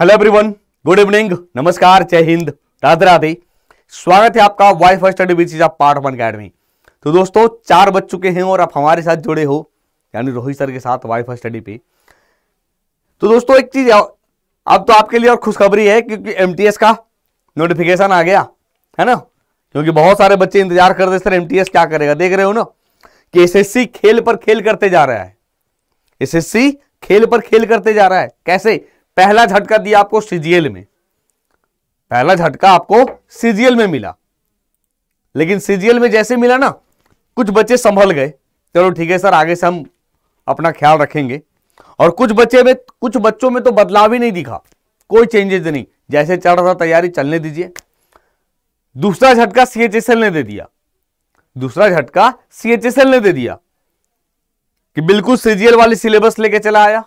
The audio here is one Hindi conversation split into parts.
हेलो एवरीवन, गुड इवनिंग, नमस्कार, जय हिंद, राधे राधे। स्वागत है आपका WiFi study which part one academy. तो दोस्तों 4 बज चुके हैं और आप हमारे साथ जुड़े हो, यानी रोहित सर के साथ वाईफाई स्टडी पे। तो दोस्तों एक चीज अब तो आपके लिए और खुशखबरी है, क्योंकि एमटीएस का नोटिफिकेशन आ गया है ना, क्योंकि बहुत सारे बच्चे इंतजार कर रहे थे सर एमटीएस क्या करेगा। देख रहे हो ना कि एसएससी खेल पर खेल करते जा रहा है, एसएससी खेल पर खेल करते जा रहा है। कैसे? पहला झटका दिया आपको सीजीएल में, पहला झटका आपको सीजीएल में मिला, लेकिन सीजीएल में जैसे मिला ना कुछ बच्चे संभल गए, चलो ठीक है सर आगे से हम अपना ख्याल रखेंगे, और कुछ बच्चों में तो बदलाव ही नहीं दिखा, कोई चेंजेस नहीं, जैसे चल रहा था तैयारी चलने दीजिए। दूसरा झटका सीएचएसएल ने दे दिया, दूसरा झटका सीएचएसएल ने दे दिया कि बिल्कुल सीजीएल वाले सिलेबस लेके चला आया।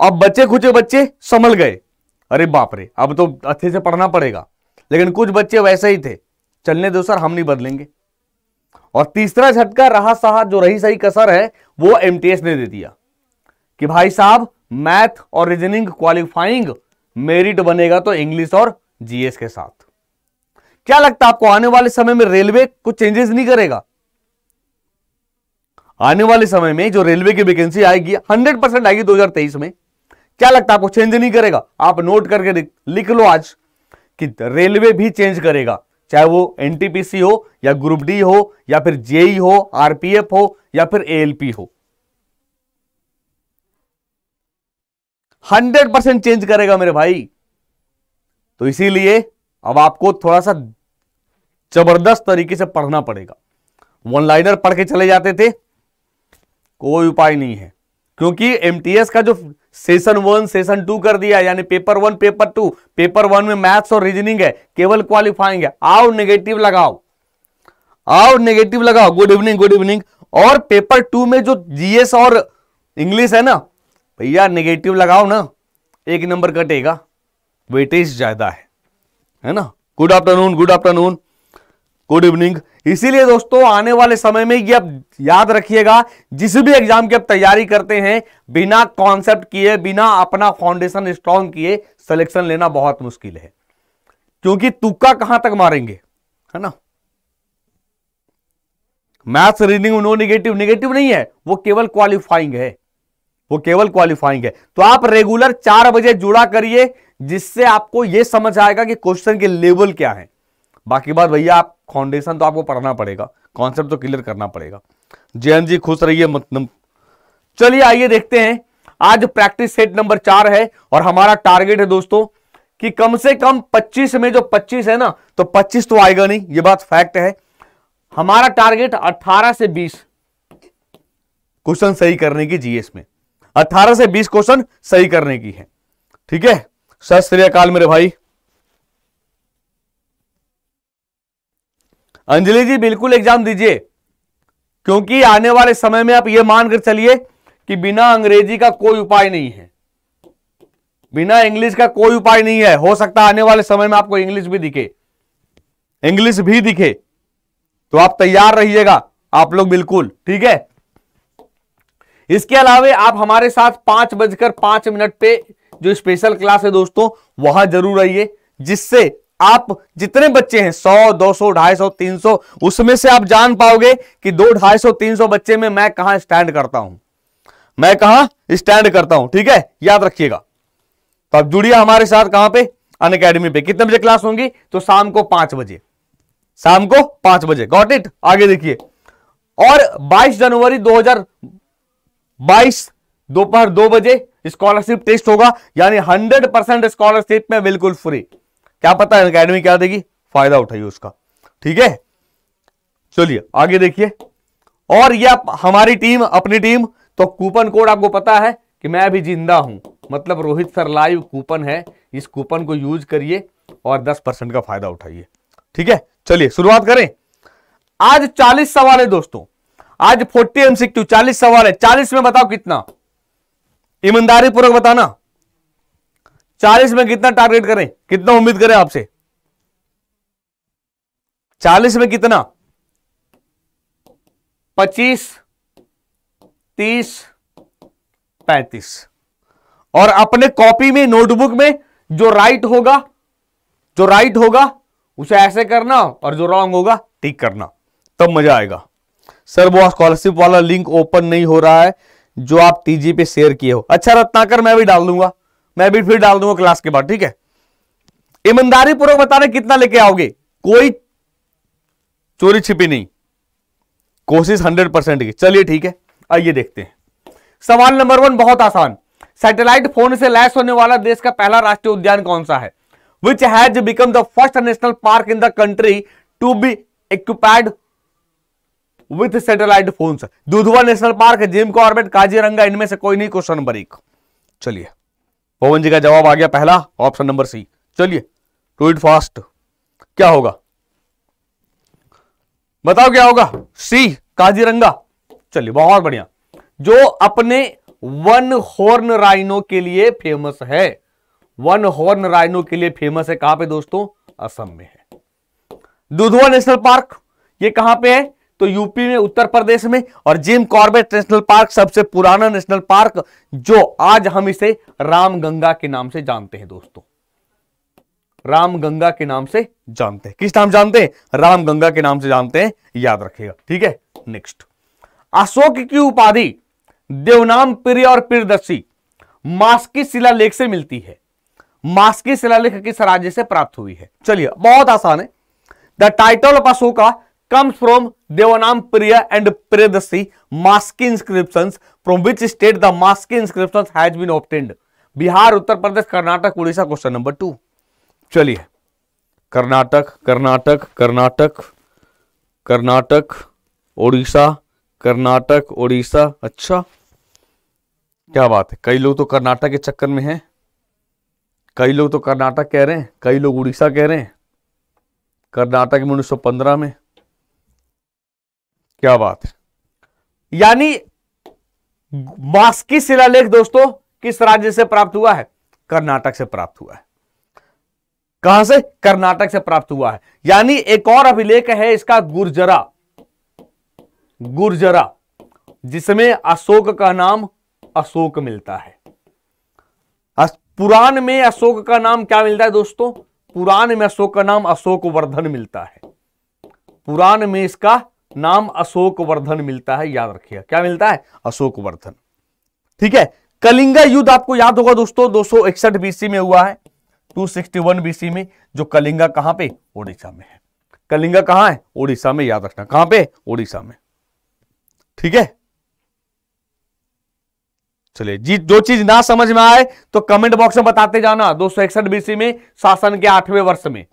अब बच्चे कुछ बच्चे संभल गए, अरे बाप रे अब तो अच्छे से पढ़ना पड़ेगा, लेकिन कुछ बच्चे वैसे ही थे, चलने दो सर हम नहीं बदलेंगे। और तीसरा झटका रहा सहा जो रही सही कसर है वो एमटीएस ने दे दिया कि भाई साहब मैथ और रीजनिंग क्वालिफाइंग मेरिट बनेगा तो इंग्लिश और जीएस के साथ। क्या लगता है आपको आने वाले समय में रेलवे कुछ चेंजेस नहीं करेगा? आने वाले समय में जो रेलवे की वैकेंसी आएगी 100% आएगी 2023 में, क्या लगता है आपको चेंज नहीं करेगा? आप नोट करके लिख लो आज कि रेलवे भी चेंज करेगा, चाहे वो एनटीपीसी हो या ग्रुप डी हो या फिर जेई हो, आरपीएफ हो या फिर एएलपी हो, 100% चेंज करेगा मेरे भाई। तो इसीलिए अब आपको थोड़ा सा जबरदस्त तरीके से पढ़ना पड़ेगा। वन लाइनर पढ़ के चले जाते थे, कोई उपाय नहीं है, क्योंकि एमटीएस का जो सेशन 1 सेशन 2 कर दिया, यानी पेपर 1 पेपर 2, पेपर 1 में मैथ्स और रीजनिंग है, केवल क्वालिफाइंग है, आओ नेगेटिव लगाओ, आओ नेगेटिव लगाओ, गुड इवनिंग गुड इवनिंग। और पेपर 2 में जो जीएस और इंग्लिश है ना भैया, नेगेटिव लगाओ ना, 1 नंबर कटेगा, वेटेज ज्यादा है ना। Good afternoon good afternoon good evening. इसीलिए दोस्तों आने वाले समय में ये अब याद रखिएगा, जिस भी एग्जाम की आप तैयारी करते हैं बिना कॉन्सेप्ट किए, बिना अपना फाउंडेशन स्ट्रॉन्ग किए सिलेक्शन लेना बहुत मुश्किल है, क्योंकि तुक्का कहां तक मारेंगे, है ना। Maths reasoning no negative, negative नहीं है वो, केवल क्वालिफाइंग है, वो केवल क्वालिफाइंग है। तो आप रेगुलर 4 बजे जुड़ा करिए, जिससे आपको यह समझ आएगा कि क्वेश्चन के लेवल क्या है। बाकी बात भैया आप फाउंडेशन तो आपको पढ़ना पड़ेगा, कॉन्सेप्ट तो क्लियर करना पड़ेगा। जयंत जी खुश रहिए मतलब। चलिए आइए देखते हैं, आज प्रैक्टिस सेट नंबर 4 है और हमारा टारगेट है दोस्तों कि कम से कम 25 में जो 25 है ना, तो 25 तो आएगा नहीं, ये बात फैक्ट है। हमारा टारगेट 18 से 20 क्वेश्चन सही करने की, जीएस में 18 से 20 क्वेश्चन सही करने की है, ठीक है। सत श्री अकाल मेरे भाई। अंजलि जी बिल्कुल एग्जाम दीजिए, क्योंकि आने वाले समय में आप ये मानकर चलिए कि बिना अंग्रेजी का कोई उपाय नहीं है, बिना इंग्लिश का कोई उपाय नहीं है। हो सकता है आने वाले समय में आपको इंग्लिश भी दिखे, इंग्लिश भी दिखे, तो आप तैयार रहिएगा आप लोग बिल्कुल, ठीक है। इसके अलावा आप हमारे साथ 5:05 पे जो स्पेशल क्लास है दोस्तों वहां जरूर आइए, जिससे आप जितने बच्चे हैं 100, 200, 250, 300 उसमें से आप जान पाओगे कि 200, 250, 300 बच्चे में मैं कहां स्टैंड करता हूं, मैं कहां स्टैंड करता हूं, ठीक है, याद रखिएगा। तो आप जुड़िए हमारे साथ, कहां पे, अन अकेडमी पे। कितने बजे क्लास होंगी? तो शाम को 5 बजे, शाम को 5 बजे, गॉट इट। आगे देखिए, और 22 जनवरी 2022 दोपहर 2 बजे स्कॉलरशिप टेस्ट होगा, यानी 100% स्कॉलरशिप में बिल्कुल फ्री। क्या पता है अकेडमी क्या देगी, फायदा उठाइए उसका, ठीक है। चलिए आगे देखिए, और ये हमारी टीम, अपनी टीम, तो कूपन कोड आपको पता है कि मैं अभी जिंदा हूं, मतलब रोहित सर लाइव कूपन है, इस कूपन को यूज करिए और 10% का फायदा उठाइए, ठीक है। चलिए शुरुआत करें। आज 40 सवाल है दोस्तों, आज 40 MCQ, 40 सवाल है। 40 में बताओ कितना, ईमानदारी पूर्वक बताना 40 में कितना टारगेट करें, कितना उम्मीद करें आपसे, 40 में कितना, 25, 30, 35। और अपने कॉपी में नोटबुक में जो राइट होगा उसे ऐसे करना और जो रॉन्ग होगा टिक करना, तब मजा आएगा। सर वो स्कॉलरशिप वाला लिंक ओपन नहीं हो रहा है जो आप टीजी पे शेयर किए हो। अच्छा रत्नाकर, मैं भी फिर डाल दूंगा क्लास के बाद, ठीक है। ईमानदारी पूर्वक बताने कितना लेके आओगे, कोई चोरी छिपी नहीं, कोशिश 100% की। चलिए ठीक है, आइए देखते हैं। सवाल नंबर 1 बहुत आसान, सैटेलाइट फोन से लैस होने वाला देश का पहला राष्ट्रीय उद्यान कौन सा है? Which has become the first national park in the country to be equipped with satellite phones? Dudhwa national park, Jim Corbett, Kaziranga, इनमें से कोई नहीं। Question number 1। चलिए पवन जी का जवाब आ गया पहला, ऑप्शन नंबर सी। चलिए डू इट फास्ट, क्या होगा बताओ, क्या होगा? सी काजीरंगा। चलिए बहुत बढ़िया, जो अपने वन हॉर्न राइनो के लिए फेमस है। वन हॉर्न राइनो के लिए फेमस है, कहां पे दोस्तों? असम में है। दुधवा नेशनल पार्क ये कहां पे है? तो यूपी में, उत्तर प्रदेश में। और जिम कॉर्बेट नेशनल पार्क सबसे पुराना नेशनल पार्क, जो आज हम इसे रामगंगा के नाम से जानते हैं दोस्तों, रामगंगा के नाम से जानते हैं। किस नाम जानते हैं? रामगंगा के नाम से जानते हैं, याद रखिएगा, ठीक है। नेक्स्ट, अशोक की उपाधि देवनाम, प्रिय और प्रियदर्शी मास्की शिलालेख से मिलती है। मास्की शिलालेख किस राज्य से प्राप्त हुई है? चलिए बहुत आसान है। The title of Ashoka comes from Devanam, Priya and Priyadarshi Maski inscriptions, from which state the Maski inscriptions has been obtained? Bihar, Uttar Pradesh, Karnataka, Orissa. Question number 2। चलिए कर्नाटक, उड़ीसा। अच्छा क्या बात है, कई लोग तो कर्नाटक के चक्कर में हैं, कई लोग तो कर्नाटक कह रहे हैं, कई लोग उड़ीसा कह रहे हैं। कर्नाटक में 1915 में, क्या बात है। यानी मास्की शिलालेख दोस्तों किस राज्य से प्राप्त हुआ है? कर्नाटक से प्राप्त हुआ है। कहां से? कर्नाटक से प्राप्त हुआ है। यानी एक और अभिलेख है इसका, गुर्जरा, जिसमें अशोक का नाम अशोक मिलता है। पुराण में अशोक का नाम क्या मिलता है दोस्तों? पुराण में अशोक का नाम अशोकवर्धन मिलता है। पुराण में इसका नाम अशोकवर्धन मिलता है, याद रखिएगा, क्या मिलता है? अशोकवर्धन, ठीक है। कलिंगा युद्ध आपको याद होगा दोस्तों, 261 BC में हुआ है, 261 BC में, जो कलिंगा कहां पे? ओडिशा में है। कलिंगा कहां है? ओडिशा में, याद रखना, कहां पे? ओडिशा में, ठीक है। चलिए जी, जो चीज ना समझ में आए तो कमेंट बॉक्स में बताते जाना। 261 BC में, शासन के 8वें वर्ष में,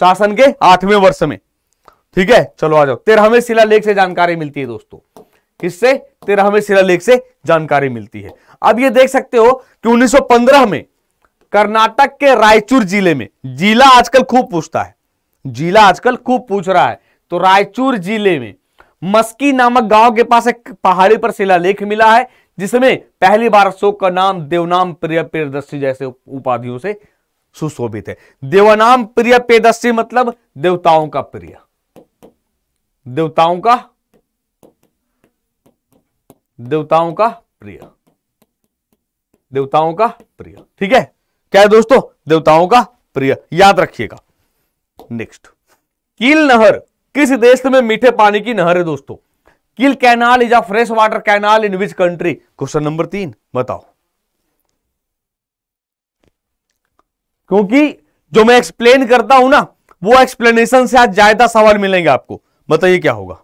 शासन के 8वें वर्ष में, ठीक है। चलो आ जाओ, 13वें शिलालेख से जानकारी मिलती है दोस्तों, किससे? 13वें शिलालेख से जानकारी मिलती है। अब ये देख सकते हो कि 1915 में कर्नाटक के रायचूर जिले में, जिला आजकल खूब पूछता है, जिला आजकल खूब पूछ रहा है, तो रायचूर जिले में मस्की नामक गांव के पास एक पहाड़ी पर शिलालेख मिला है, जिसमें पहली बार अशोक का नाम देवनाम, प्रिय, प्रियदर्शी जैसे उपाधियों से सुशोभित है। देवनाम प्रिय प्रियदर्शी मतलब देवताओं का प्रिय, देवताओं का प्रिय, ठीक है। क्या है दोस्तों? देवताओं का प्रिय, याद रखिएगा। नेक्स्ट, कील नहर किस देश में मीठे पानी की नहर है दोस्तों? Kiel canal is a fresh water canal in which country? Question number 3 बताओ, क्योंकि जो मैं एक्सप्लेन करता हूं ना, वो एक्सप्लेनेशन से आज ज्यादा सवाल मिलेंगे आपको। बताइए क्या होगा?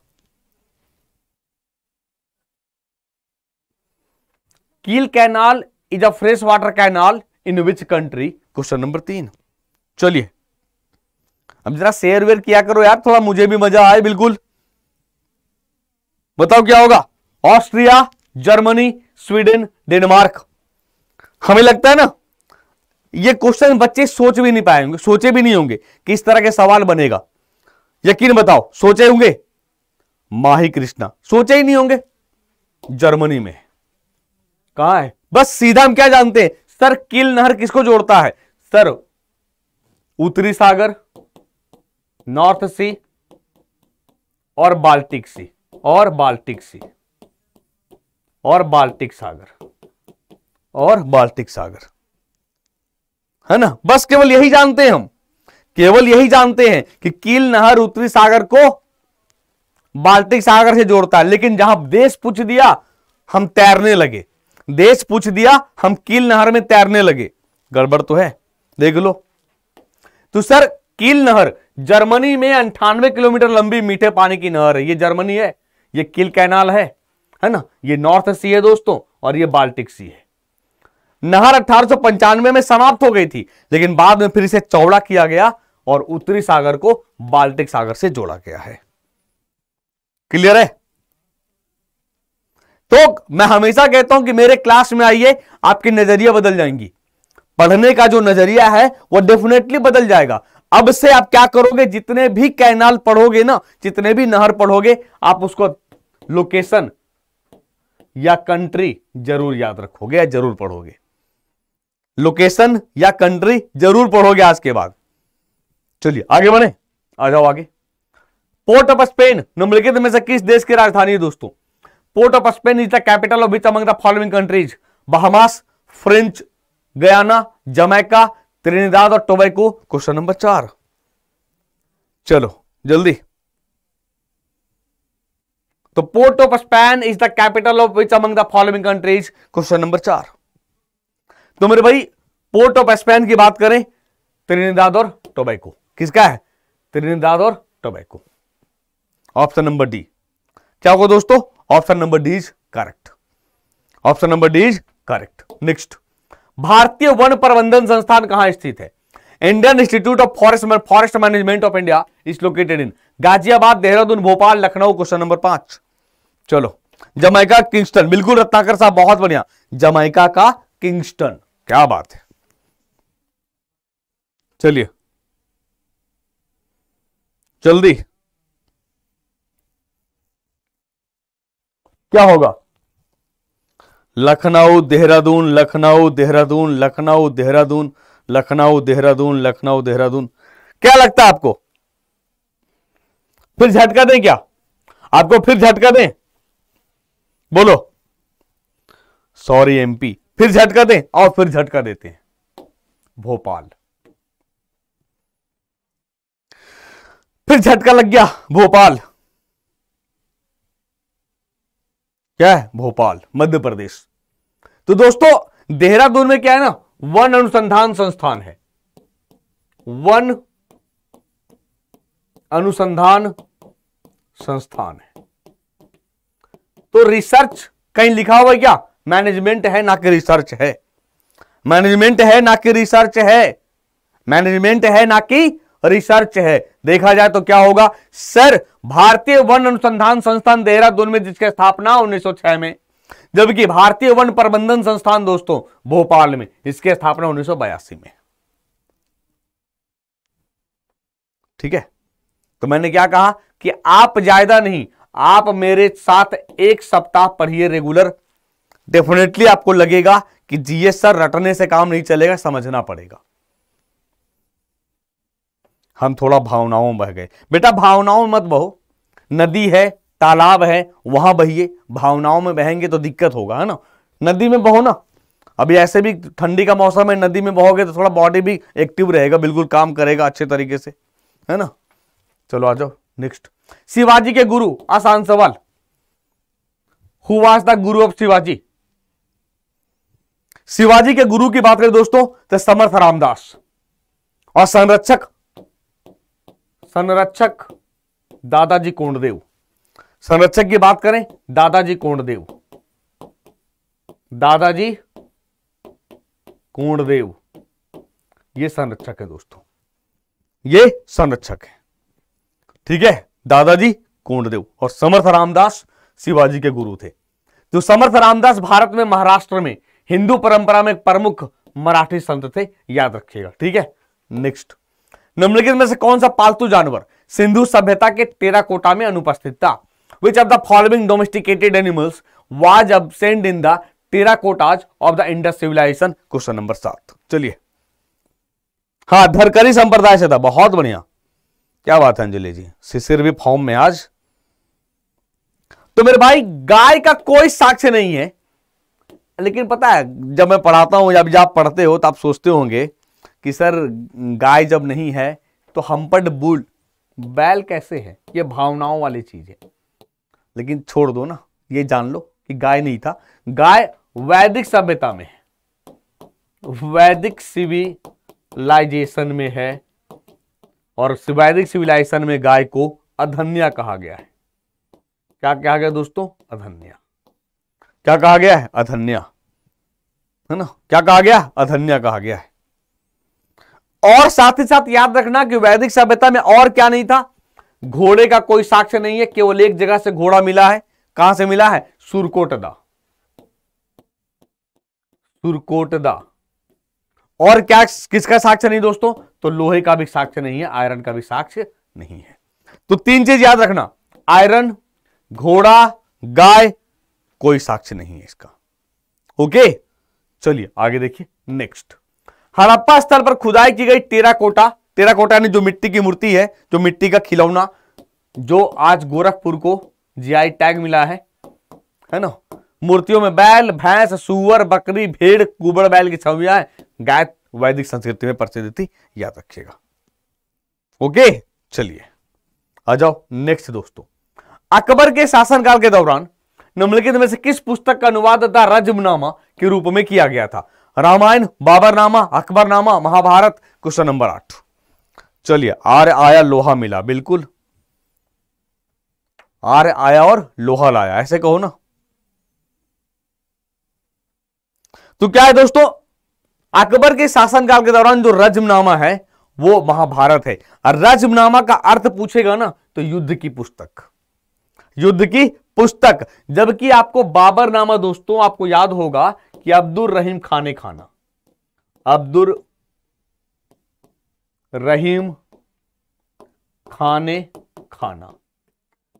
Kiel canal is a fresh water canal in which country? Question number 3। चलिए अब जरा शेयर वेयर किया करो यार, थोड़ा मुझे भी मजा आए। बिल्कुल बताओ क्या होगा? Austria, Germany, Sweden, Denmark. हमें लगता है ना ये क्वेश्चन बच्चे सोच भी नहीं पाए होंगे, सोचे भी नहीं होंगे कि इस तरह के सवाल बनेगा। यकीन बताओ सोचे होंगे? माही कृष्णा सोचे ही नहीं होंगे। जर्मनी में कहां है? बस सीधा हम क्या जानते हैं सर? कील नहर किसको जोड़ता है सर? उत्तरी सागर, नॉर्थ सी और बाल्टिक सी और बाल्टिक सागर और बाल्टिक सागर, है ना। बस केवल यही जानते हैं हम, केवल यही जानते हैं कि कील नहर उत्तरी सागर को बाल्टिक सागर से जोड़ता है। लेकिन जहां देश पूछ दिया हम तैरने लगे, देश पूछ दिया हम कील नहर में तैरने लगे, गड़बड़ तो है, देख लो। तो सर कील नहर जर्मनी में 98 किलोमीटर लंबी मीठे पानी की नहर है। ये जर्मनी है, ये कील कैनाल है ना, ये नॉर्थ सी है दोस्तों, और ये बाल्टिक सी है। नहर 1895 में समाप्त हो गई थी, लेकिन बाद में फिर इसे चौड़ा किया गया और उत्तरी सागर को बाल्टिक सागर से जोड़ा गया है। क्लियर है? तो मैं हमेशा कहता हूं कि मेरे क्लास में आइए, आपकी नजरिया बदल जाएंगी, पढ़ने का जो नजरिया है वो डेफिनेटली बदल जाएगा। अब से आप क्या करोगे, जितने भी कैनाल पढ़ोगे ना, जितने भी नहर पढ़ोगे, आप उसको लोकेशन या कंट्री जरूर याद रखोगे या जरूर पढ़ोगे। लोकेशन या कंट्री जरूर पढ़ोगे आज के बाद। चलिए आगे बढ़े, आ जाओ आगे। पोर्ट ऑफ स्पेन निम्नलिखित में से किस देश की राजधानी है दोस्तों? Port of Spain is the capital of which among the following countries? Bahamas, French Guiana, Jamaica, Trinidad और टोबेको। Question number 4। चलो जल्दी। तो Port of Spain is the capital of which among the following countries? Question number 4। तो मेरे भाई पोर्ट ऑफ स्पेन की बात करें, त्रिनिदाद और टोबेको। किसका है? त्रिनिदाद और टोबेको। ऑप्शन नंबर डी क्या होगा दोस्तों? Option number D is correct. Option number D is correct. Next, भारतीय वन प्रबंधन संस्थान कहां स्थित है? Indian Institute of Forest Management of India is located in Ghaziabad, Dehradun, Bhopal, Lucknow. Question number 5। चलो, जमैका किंगस्टन, बिल्कुल रत्नाकर साहब बहुत बढ़िया, जमैका का किंगस्टन, क्या बात है। चलिए जल्दी, क्या होगा? लखनऊ देहरादून, लखनऊ देहरादून, लखनऊ देहरादून, लखनऊ देहरादून, लखनऊ देहरादून। क्या लगता है आपको? फिर झटका दें क्या? आपको फिर झटका दें? बोलो। सॉरी एमपी, फिर झटका दें? और फिर झटका देते हैं, भोपाल। फिर झटका लग गया, भोपाल। क्या है? भोपाल, मध्य प्रदेश। तो दोस्तों देहरादून में क्या है ना, वन अनुसंधान संस्थान है, वन अनुसंधान संस्थान है। तो रिसर्च कहीं लिखा हुआ है क्या? मैनेजमेंट है ना कि रिसर्च है, मैनेजमेंट है ना कि रिसर्च है, मैनेजमेंट है ना कि रिसर्च है। देखा जाए तो क्या होगा सर? भारतीय वन अनुसंधान संस्थान देहरादून में, जिसकी स्थापना 1906 में, जबकि भारतीय वन प्रबंधन संस्थान दोस्तों भोपाल में, इसकी स्थापना 1982 में। ठीक है? तो मैंने क्या कहा कि आप ज्यादा नहीं, आप मेरे साथ एक सप्ताह पढ़िए रेगुलर, डेफिनेटली आपको लगेगा कि जीएस सर रटने से काम नहीं चलेगा, समझना पड़ेगा। हम थोड़ा भावनाओं में बह गए बेटा, भावनाओं में मत बहो, नदी है, तालाब है, वहां बहिए। भावनाओं में बहेंगे तो दिक्कत होगा, है ना। नदी में बहो ना, अभी ऐसे भी ठंडी का मौसम है, नदी में बहोगे तो थोड़ा बॉडी भी एक्टिव रहेगा, बिल्कुल काम करेगा अच्छे तरीके से, है ना। चलो आ जाओ नेक्स्ट। शिवाजी के गुरु, आसान सवाल, who was the Guru of Shivaji? Shivaji के गुरु की बात करें दोस्तों तो समर्थ रामदास, और संरक्षक दादाजी कोंडदेव। संरक्षक की बात करें, दादाजी कोंडदेव, दादाजी कोंडदेव ये संरक्षक है दोस्तों, ये संरक्षक है। ठीक है, दादाजी कोंडदेव और समर्थ रामदास शिवाजी के गुरु थे। तो समर्थ रामदास भारत में महाराष्ट्र में हिंदू परंपरा में एक प्रमुख मराठी संत थे, याद रखिएगा। ठीक है, नेक्स्ट। निम्नलिखित में से कौन सा पालतू जानवर सिंधु सभ्यता के टेराकोटा में अनुपस्थित था? Which of the following domesticated animals was absent in the terracottas of the Indus civilization? Question number 7। चलिए, हाँ धरकरी संप्रदाय से था, बहुत बढ़िया, क्या बात है अंजलि जी, शिशिर भी फॉर्म में आज। तो मेरे भाई गाय का कोई साक्ष्य नहीं है लेकिन पता है जब मैं पढ़ाता हूँ, जब आप पढ़ते हो तो आप सोचते होंगे कि सर गाय जब नहीं है तो हम्पड बुल बैल कैसे है, ये भावनाओं वाली चीज़ है। लेकिन छोड़ दो ना, ये जान लो कि गाय नहीं था, गाय वैदिक सभ्यता में है, वैदिक सिविलाइजेशन में है, और वैदिक सिविलाइजेशन में गाय को अधन्या कहा गया है। क्या कहा गया दोस्तों? अधन्या। क्या कहा गया है? अधन्या, है ना? क्या कहा गया? अधन्या कहा गया है। और साथ ही साथ याद रखना कि वैदिक सभ्यता में और क्या नहीं था, घोड़े का कोई साक्ष्य नहीं है, केवल एक जगह से घोड़ा मिला है। कहां से मिला है? सुरकोटदा, सुरकोटदा। और क्या किसका साक्ष्य नहीं दोस्तों? तो लोहे का भी साक्ष्य नहीं है, आयरन का भी साक्ष्य नहीं है। तो तीन चीज याद रखना, आयरन, घोड़ा, गाय, कोई साक्ष्य नहीं है इसका। ओके, चलिए आगे देखिए। नेक्स्ट, हड़प्पा स्थल पर खुदाई की गई टेराकोटा, टेराकोटा यानी जो मिट्टी की मूर्ति है, जो मिट्टी का खिलौना, जो आज गोरखपुर को जीआई टैग मिला है ना। मूर्तियों में बैल, भैंस, सुअर, बकरी, भेड़, कुबड़ बैल की छवियां, गाय वैदिक संस्कृति में प्रसिद्ध थी, याद रखिएगा। ओके, चलिए आ जाओ नेक्स्ट दोस्तों। अकबर के शासनकाल के दौरान निम्नलिखित में से किस पुस्तक का अनुवाद तथा रज्मनामा के रूप में किया गया था? रामायण, बाबरनामा, अकबरनामा, महाभारत। Question number 8। चलिए आर आया लोहा मिला, बिल्कुल आर आया और लोहा लाया, ऐसे कहो ना। तो क्या है दोस्तों, अकबर के शासनकाल के दौरान जो रज्मनामा है वो महाभारत है, और रज्मनामा का अर्थ पूछेगा ना तो युद्ध की पुस्तक, युद्ध की पुस्तक। जबकि आपको बाबरनामा दोस्तों आपको याद होगा कि अब्दुल रहीम खान ने खाना, अब्दुल रहीम खान ने खाना,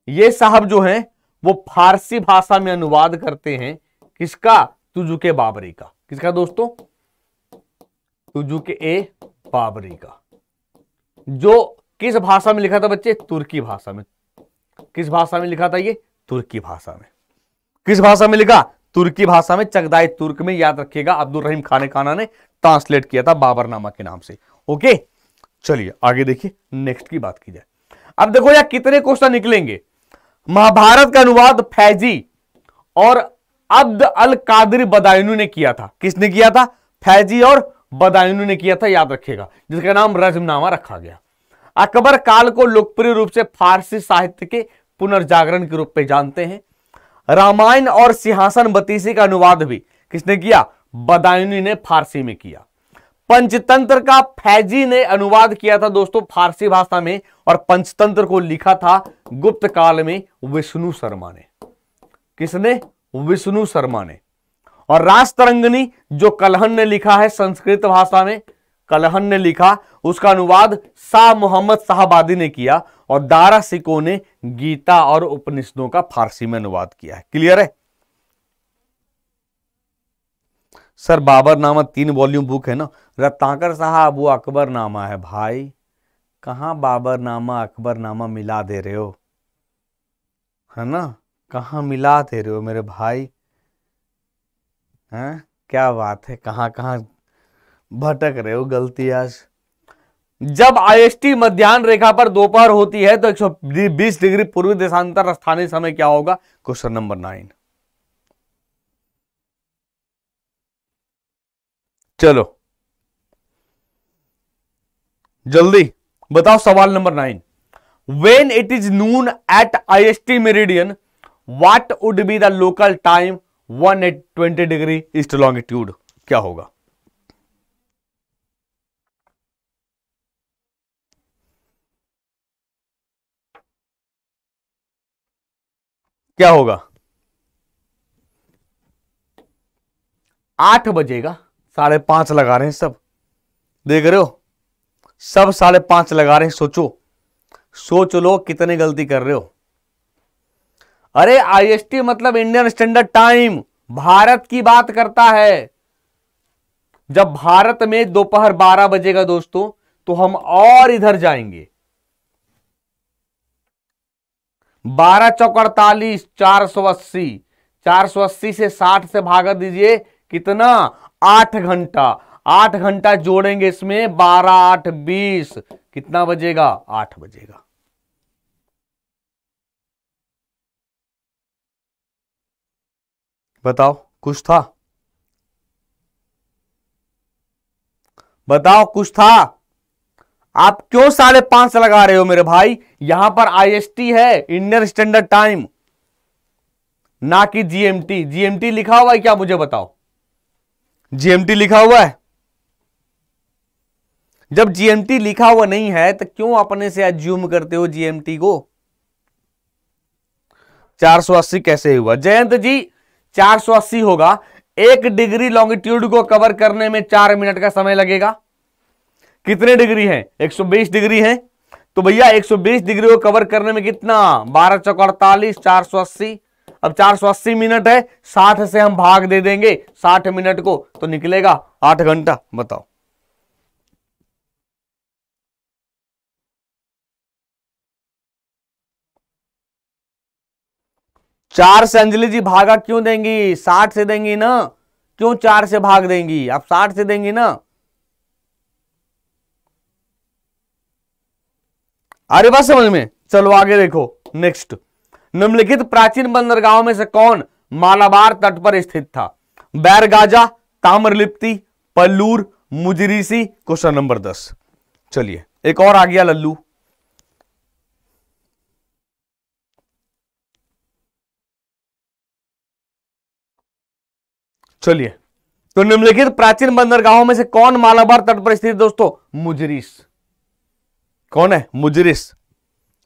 ये साहब जो हैं वो फारसी भाषा में अनुवाद करते हैं किसका? तुजुके बाबरी का। किसका दोस्तों? तुजुके ए बाबरी का, जो किस भाषा में लिखा था बच्चे? तुर्की भाषा में। किस भाषा में लिखा था ये? तुर्की भाषा में। किस भाषा में लिखा? तुर्की भाषा में, चगदाई तुर्क में, याद रखिएगा। अब्दुल रहीम खान खाना ने ट्रांसलेट किया था बाबरनामा के नाम से। ओके, चलिए आगे देखिए। नेक्स्ट की बात की जाए, अब देखो यार कितने क्वेश्चन निकलेंगे। महाभारत का अनुवाद फैजी और अब्द अल कादिर बदायूनी ने किया था। किसने किया था? फैजी और बदायूनी ने किया था, याद रखिएगा, जिसका नाम रज्मनामा रखा गया। अकबर काल को लोकप्रिय रूप से फारसी साहित्य के पुनर्जागरण के रूप में जानते हैं। रामायण और सिंहासन बतीसी का अनुवाद भी किसने किया? बदायूनी ने फारसी में किया। पंचतंत्र का फैजी ने अनुवाद किया था दोस्तों फारसी भाषा में, और पंचतंत्र को लिखा था गुप्त काल में विष्णु शर्मा ने। किसने? विष्णु शर्मा ने। और राजतरंगिणी जो कलहन ने लिखा है संस्कृत भाषा में, कलहन ने लिखा, उसका अनुवाद शाह मोहम्मद शाहबादी ने किया। और दारा सिको ने गीता और उपनिषदों का फारसी में अनुवाद किया है। क्लियर है सर? बाबरनामा 3 वॉल्यूम बुक है ना। रत्नाकर साहब वो अकबरनामा है भाई, कहाँ बाबरनामा अकबरनामा मिला दे रहे हो, है ना? कहाँ मिला दे रहे हो मेरे भाई, हैं? क्या बात है, कहाँ कहाँ भटक रहे हो, गलती आज। जब आईएसटी मध्याह्न रेखा पर दोपहर होती है तो 120 डिग्री पूर्वी देशांतर स्थानीय समय क्या होगा? Question number 9। चलो जल्दी बताओ सवाल नंबर 9। When it is noon at IST meridian what would be the local time 120 degree east longitude, क्या होगा? क्या होगा? 8 बजेगा, 5:30 लगा रहे हैं सब, देख रहे हो सब 5:30 लगा रहे हैं। सोचो, सोच लो कितने गलती कर रहे हो। अरे आईएसटी मतलब इंडियन स्टैंडर्ड टाइम, भारत की बात करता है। जब भारत में दोपहर 12 बजेगा दोस्तों तो हम और इधर जाएंगे, 12 चौक 48, 480, 480 से 60 से भागा दीजिए, कितना 8 घंटा, 8 घंटा जोड़ेंगे इसमें 12, 8, 20, कितना बजेगा 8 बजेगा। बताओ कुछ था, बताओ कुछ था। आप क्यों 5:30 लगा रहे हो मेरे भाई? यहां पर आईएसटी है, इंडियन स्टैंडर्ड टाइम, ना कि जीएमटी। जीएमटी लिखा हुआ है क्या मुझे बताओ? जीएमटी लिखा हुआ है? जब जीएमटी लिखा हुआ नहीं है तो क्यों अपने से एज्यूम करते हो जीएमटी को? 480 कैसे हुआ जयंत जी? 480 होगा। 1 डिग्री लॉन्गिट्यूड को कवर करने में 4 मिनट का समय लगेगा। कितने डिग्री हैं? 120 डिग्री हैं। तो भैया 120 डिग्री को कवर करने में कितना, 12×4=48, 480। अब 480 मिनट है, 60 से हम भाग दे देंगे 60 मिनट को, तो निकलेगा 8 घंटा। बताओ चार से अंजलि जी भागा क्यों देंगी? 60 से देंगी ना, क्यों 4 से भाग देंगी? आप 60 से देंगी ना। अरे बात समझ में? चलो आगे देखो, नेक्स्ट। निम्नलिखित प्राचीन बंदरगाहों में से कौन मालाबार तट पर स्थित था? बैरगाजा, Tamralipti, Pallur, Muziris. Question number 10। चलिए एक और आ गया लल्लू। चलिए, तो निम्नलिखित प्राचीन बंदरगाहों में से कौन मालाबार तट पर स्थित? दोस्तों मुजरिस। कौन है मुजरिस?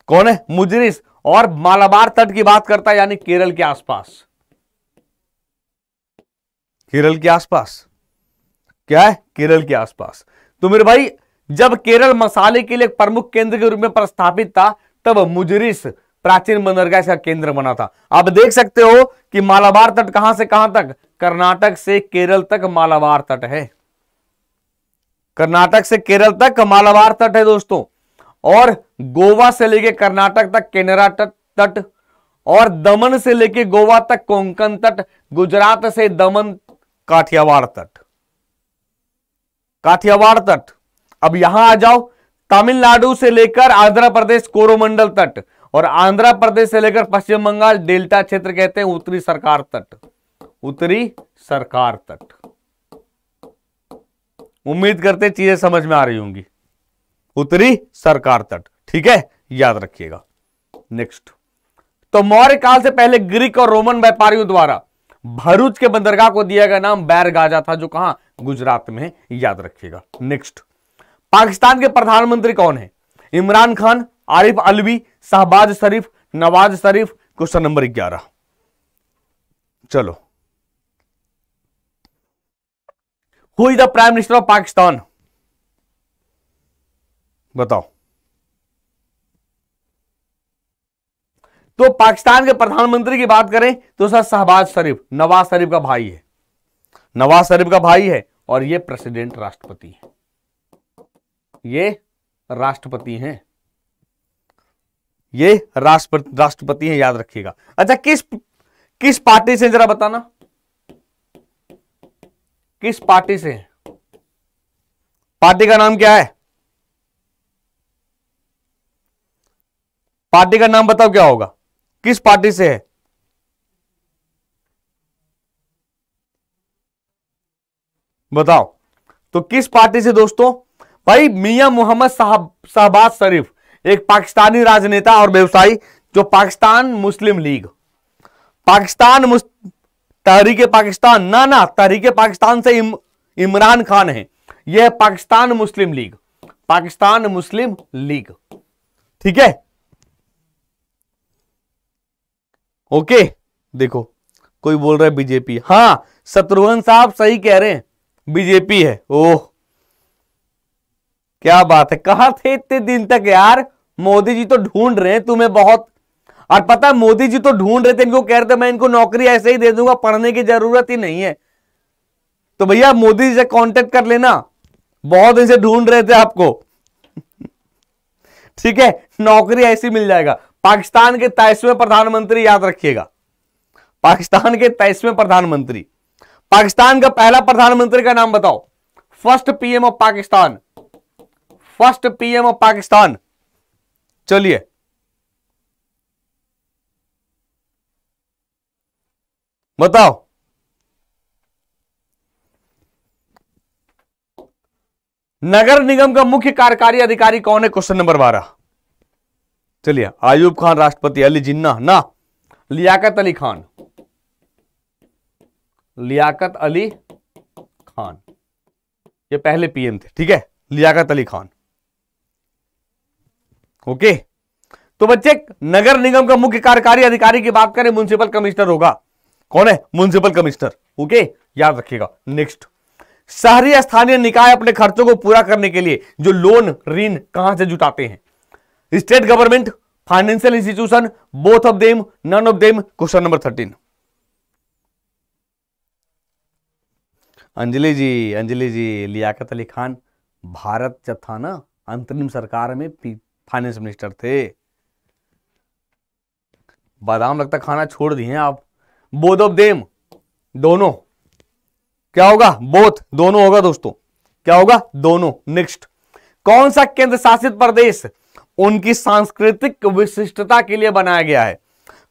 कौन है मुजरिस? और मालाबार तट की बात करता है यानी केरल के आसपास। केरल के आसपास क्या है? केरल के आसपास। तो मेरे भाई जब केरल मसाले के लिए प्रमुख केंद्र के रूप में प्रस्थापित था, तब मुजरिस प्राचीन बंदरगाह इसका केंद्र बना था। आप देख सकते हो कि मालाबार तट कहां से कहां तक? कर्नाटक से केरल तक मालाबार तट है। कर्नाटक से केरल तक मालाबार तट है दोस्तों। और गोवा से लेके कर्नाटक तक केनरा तट, और दमन से लेके गोवा तक कोंकण तट, गुजरात से दमन काठियावाड़ तट, काठियावाड़ तट। अब यहां आ जाओ, तमिलनाडु से लेकर आंध्र प्रदेश कोरोमंडल तट, और आंध्र प्रदेश से लेकर पश्चिम बंगाल डेल्टा क्षेत्र कहते हैं उत्तरी सरकार तट, उत्तरी सरकार तट। उम्मीद करते चीजें समझ में आ रही होंगी। उत्तरी सरकार तट, ठीक है, याद रखिएगा। नेक्स्ट। तो मौर्य काल से पहले ग्रीक और रोमन व्यापारियों द्वारा भरूच के बंदरगाह को दिया गया नाम बैरगाजा था, जो कहां? गुजरात में, याद रखिएगा। नेक्स्ट। पाकिस्तान के प्रधानमंत्री कौन है? इमरान खान, आरिफ अलवी, शहबाज शरीफ, नवाज शरीफ। Question number 11। चलो, who is the prime minister of Pakistan? बताओ। तो पाकिस्तान के प्रधानमंत्री की बात करें तो सर शहबाज शरीफ, नवाज शरीफ का भाई है, नवाज शरीफ का भाई है, और ये प्रेसिडेंट राष्ट्रपति है, ये राष्ट्रपति हैं, ये राष्ट्रपति हैं, याद रखिएगा। अच्छा, किस पार्टी से जरा बताना, किस पार्टी से? पार्टी का नाम क्या है? पार्टी का नाम बताओ क्या होगा? किस पार्टी से है? बताओ तो किस पार्टी से दोस्तों? भाई मियां मोहम्मद शहबाज शरीफ, एक पाकिस्तानी राजनेता और व्यवसायी, जो पाकिस्तान मुस्लिम लीग, पाकिस्तान तहरीके पाकिस्तान, ना ना, तहरीके पाकिस्तान से इमरान खान है, यह पाकिस्तान मुस्लिम लीग, पाकिस्तान मुस्लिम लीग, ठीक है, ओके। देखो कोई बोल रहा है बीजेपी। हाँ शत्रुघ्न साहब सही कह रहे हैं, बीजेपी है। ओह क्या बात है, कहां थे इतने दिन तक यार? मोदी जी तो ढूंढ रहे हैं तुम्हें बहुत, और पता है मोदी जी तो ढूंढ रहे थे, इनको कह रहे थे मैं इनको नौकरी ऐसे ही दे दूंगा, पढ़ने की जरूरत ही नहीं है। तो भैया मोदी जी से कांटेक्ट कर लेना, बहुत दिन से ढूंढ रहे थे आपको, ठीक है, नौकरी ऐसी मिल जाएगा। पाकिस्तान के 23वें प्रधानमंत्री, याद रखिएगा, पाकिस्तान के 23वें प्रधानमंत्री, पाकिस्तान का पहला प्रधानमंत्री का नाम बताओ, first PM of Pakistan, first PM of Pakistan. चलिए बताओ, नगर निगम का मुख्य कार्यकारी अधिकारी कौन है? Question number 12। चलिए, आयूब खान राष्ट्रपति, अली जिन्ना ना, लियाकत अली खान, लियाकत अली खान, ये पहले पीएम थे, ठीक है, लियाकत अली खान। ओके, तो बच्चे नगर निगम का मुख्य कार्यकारी अधिकारी की बात करें, म्युनिसिपल कमिश्नर होगा, कौन है? Municipal commissioner. ओके, याद रखिएगा। नेक्स्ट, शहरी स्थानीय निकाय अपने खर्चों को पूरा करने के लिए जो लोन ऋण कहां से जुटाते हैं? State government, financial institution, both of them, none of them. Question number 13। Anjali ji, Anjali ji, Liaquat Ali Khan Bharat जब था ना अंतरिम सरकार में फाइनेंस मिनिस्टर थे। बादाम लगता खाना छोड़ दिए आप। बोथ ऑफ देम, दोनों, क्या होगा? बोथ, दोनों होगा दोस्तों, क्या होगा? दोनों। नेक्स्ट, कौन सा केंद्र शासित प्रदेश उनकी सांस्कृतिक विशिष्टता के लिए बनाया गया है?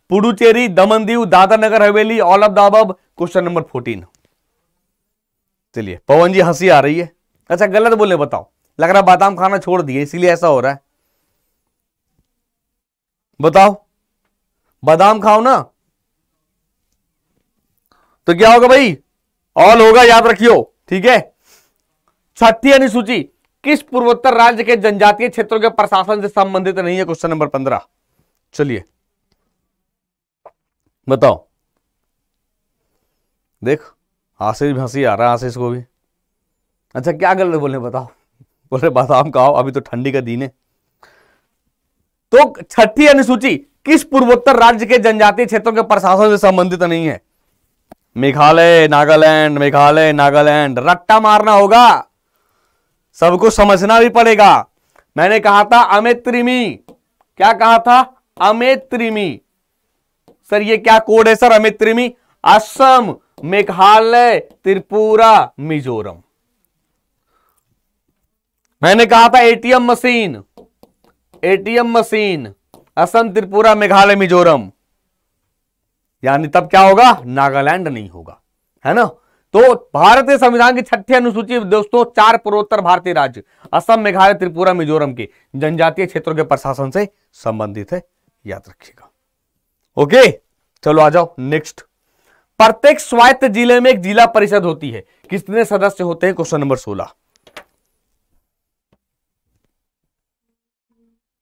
Puducherry, Daman Diu, Dadra Nagar Haveli, all of the above. Question number 14। चलिए, पवन जी हंसी आ रही है। अच्छा, गलत बोले बताओ, लग रहा बादाम खाना छोड़ दिए इसीलिए ऐसा हो रहा है। बताओ, बादाम खाओ ना तो क्या होगा भाई? ऑल होगा, याद रखियो, ठीक है। छठी अनुसूची किस पूर्वोत्तर राज्य के जनजातीय क्षेत्रों के प्रशासन से संबंधित नहीं है? Question number 15। चलिए बताओ, देख आशीष भी हंसी आ रहा है, आशीष को भी। अच्छा, क्या गलत बोले बताओ? बोले बादाम खाओ, अभी तो ठंडी का दिन है। तो छठी अनुसूची किस पूर्वोत्तर राज्य के जनजातीय क्षेत्रों के प्रशासन से संबंधित नहीं है? मेघालय, नागालैंड, मेघालय, नागालैंड। रट्टा मारना होगा, सबको समझना भी पड़ेगा। मैंने कहा था अमेत्रिमी, क्या कहा था? अमेत्रिमी। सर ये क्या कोड है सर? अमेत्रिमी, असम, मेघालय, त्रिपुरा, मिजोरम। मैंने कहा था ATM machine, ATM machine, Assam, Tripura, Meghalaya, Mizoram, यानी तब क्या होगा? नागालैंड नहीं होगा, है ना। तो भारतीय संविधान की छठी अनुसूची दोस्तों 4 पूर्वोत्तर भारतीय राज्य असम, मेघालय, त्रिपुरा, मिजोरम के जनजातीय क्षेत्रों के प्रशासन से संबंधित है, याद रखिएगा। ओके, चलो आ जाओ नेक्स्ट। प्रत्येक स्वायत्त जिले में एक जिला परिषद होती है, कितने सदस्य होते हैं? Question number 16।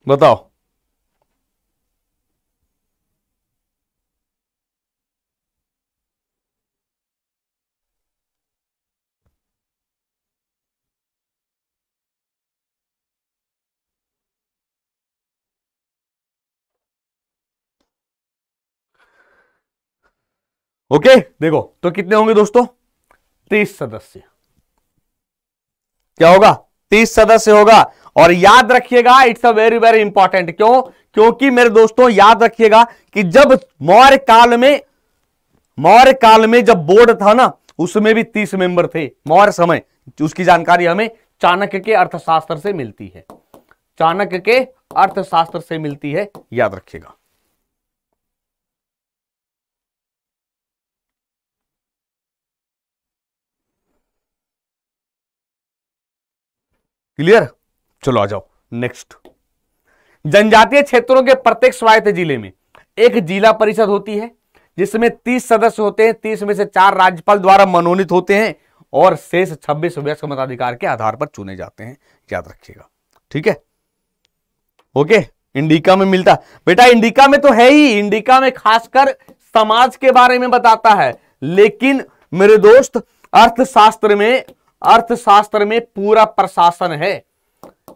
बताओ, ओके देखो तो कितने होंगे दोस्तों? 30 सदस्य, क्या होगा? 30 सदस्य होगा। और याद रखिएगा, it's a very very important, क्यों? क्योंकि मेरे दोस्तों याद रखिएगा कि जब मौर्य काल में, मौर्य काल में जब बोर्ड था ना उसमें भी 30 मेंबर थे मौर्य समय। उसकी जानकारी हमें चाणक्य के अर्थशास्त्र से मिलती है, चाणक्य के अर्थशास्त्र से मिलती है, याद रखिएगा। क्लियर, चलो आ जाओ नेक्स्ट। जनजातीय क्षेत्रों के प्रत्येक स्वायत्त जिले में एक जिला परिषद होती है जिसमें 30 सदस्य होते हैं। 30 में से 4 राज्यपाल द्वारा मनोनीत होते हैं और शेष 26 वयस्क मताधिकार के आधार पर चुने जाते हैं, याद रखिएगा, ठीक है। ओके, इंडिका में मिलता बेटा, इंडिका में तो है ही, इंडिका में खासकर समाज के बारे में बताता है, लेकिन मेरे दोस्त अर्थशास्त्र में, अर्थशास्त्र में पूरा प्रशासन है,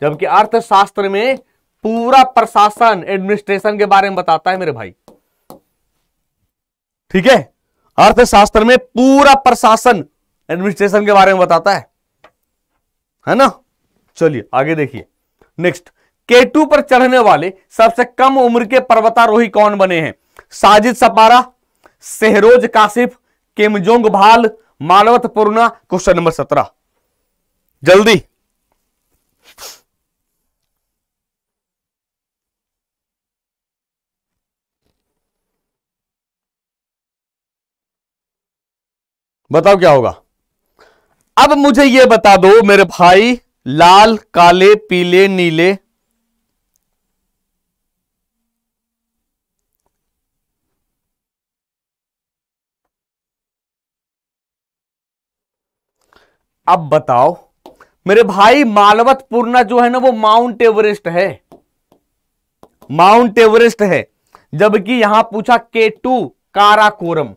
जबकि अर्थशास्त्र में पूरा प्रशासन एडमिनिस्ट्रेशन के बारे में बताता है मेरे भाई, ठीक है। अर्थशास्त्र में पूरा प्रशासन एडमिनिस्ट्रेशन के बारे में बताता है ना। चलिए आगे देखिए नेक्स्ट। K2 पर चढ़ने वाले सबसे कम उम्र के पर्वतारोही कौन बने हैं? साजिद सपारा, सेहरोज कासिफ, किमजोंग भाल, मालवत पुरना। क्वेश्चन नंबर 17 जल्दी। बताओ क्या होगा। अब मुझे यह बता दो मेरे भाई, लाल, काले, पीले, नीले, अब बताओ मेरे भाई, मालवत पूर्णा जो है ना वो माउंट एवरेस्ट है, माउंट एवरेस्ट है। जबकि यहां पूछा K2 काराकोरम,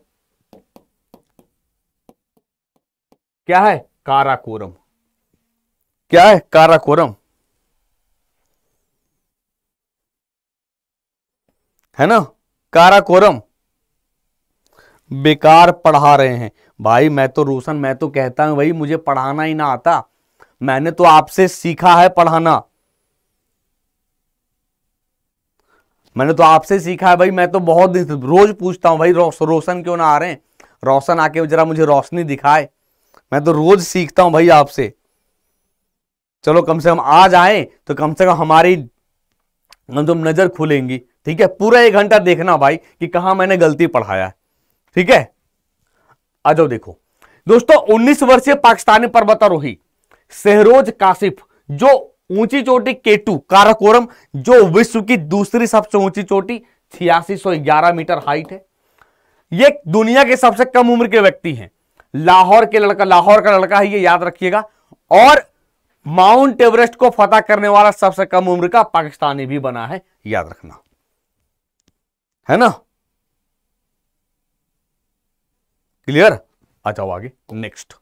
क्या है काराकोरम, क्या है काराकोरम, है ना काराकोरम। बेकार पढ़ा रहे हैं भाई। मैं तो रोशन, मैं तो कहता हूं भाई मुझे पढ़ाना ही ना आता, मैंने तो आपसे सीखा है पढ़ाना, मैंने तो आपसे सीखा है भाई। मैं तो बहुत दिन रोज पूछता हूं भाई रोशन क्यों ना आ रहे हैं, रोशन आके जरा मुझे रोशनी दिखाए। मैं तो रोज सीखता हूं भाई आपसे। चलो कम से कम आज आए तो कम से कम हमारी नजर खुलेंगी, ठीक है। पूरा 1 घंटा देखना भाई कि कहां मैंने गलती पढ़ाया है, ठीक है। आ जाओ देखो दोस्तों, 19 वर्षीय पाकिस्तानी पर्वतारोही सेहरोज कासिफ, जो ऊंची चोटी K2 काराकोरम, जो विश्व की दूसरी सबसे ऊंची चोटी 8611 मीटर हाइट है, ये दुनिया के सबसे कम उम्र के व्यक्ति हैं। लाहौर का लड़का है ये, याद रखिएगा। और माउंट एवरेस्ट को फतह करने वाला सबसे कम उम्र का पाकिस्तानी भी बना है, याद रखना, है ना क्लियर। आ जाओ आगे नेक्स्ट।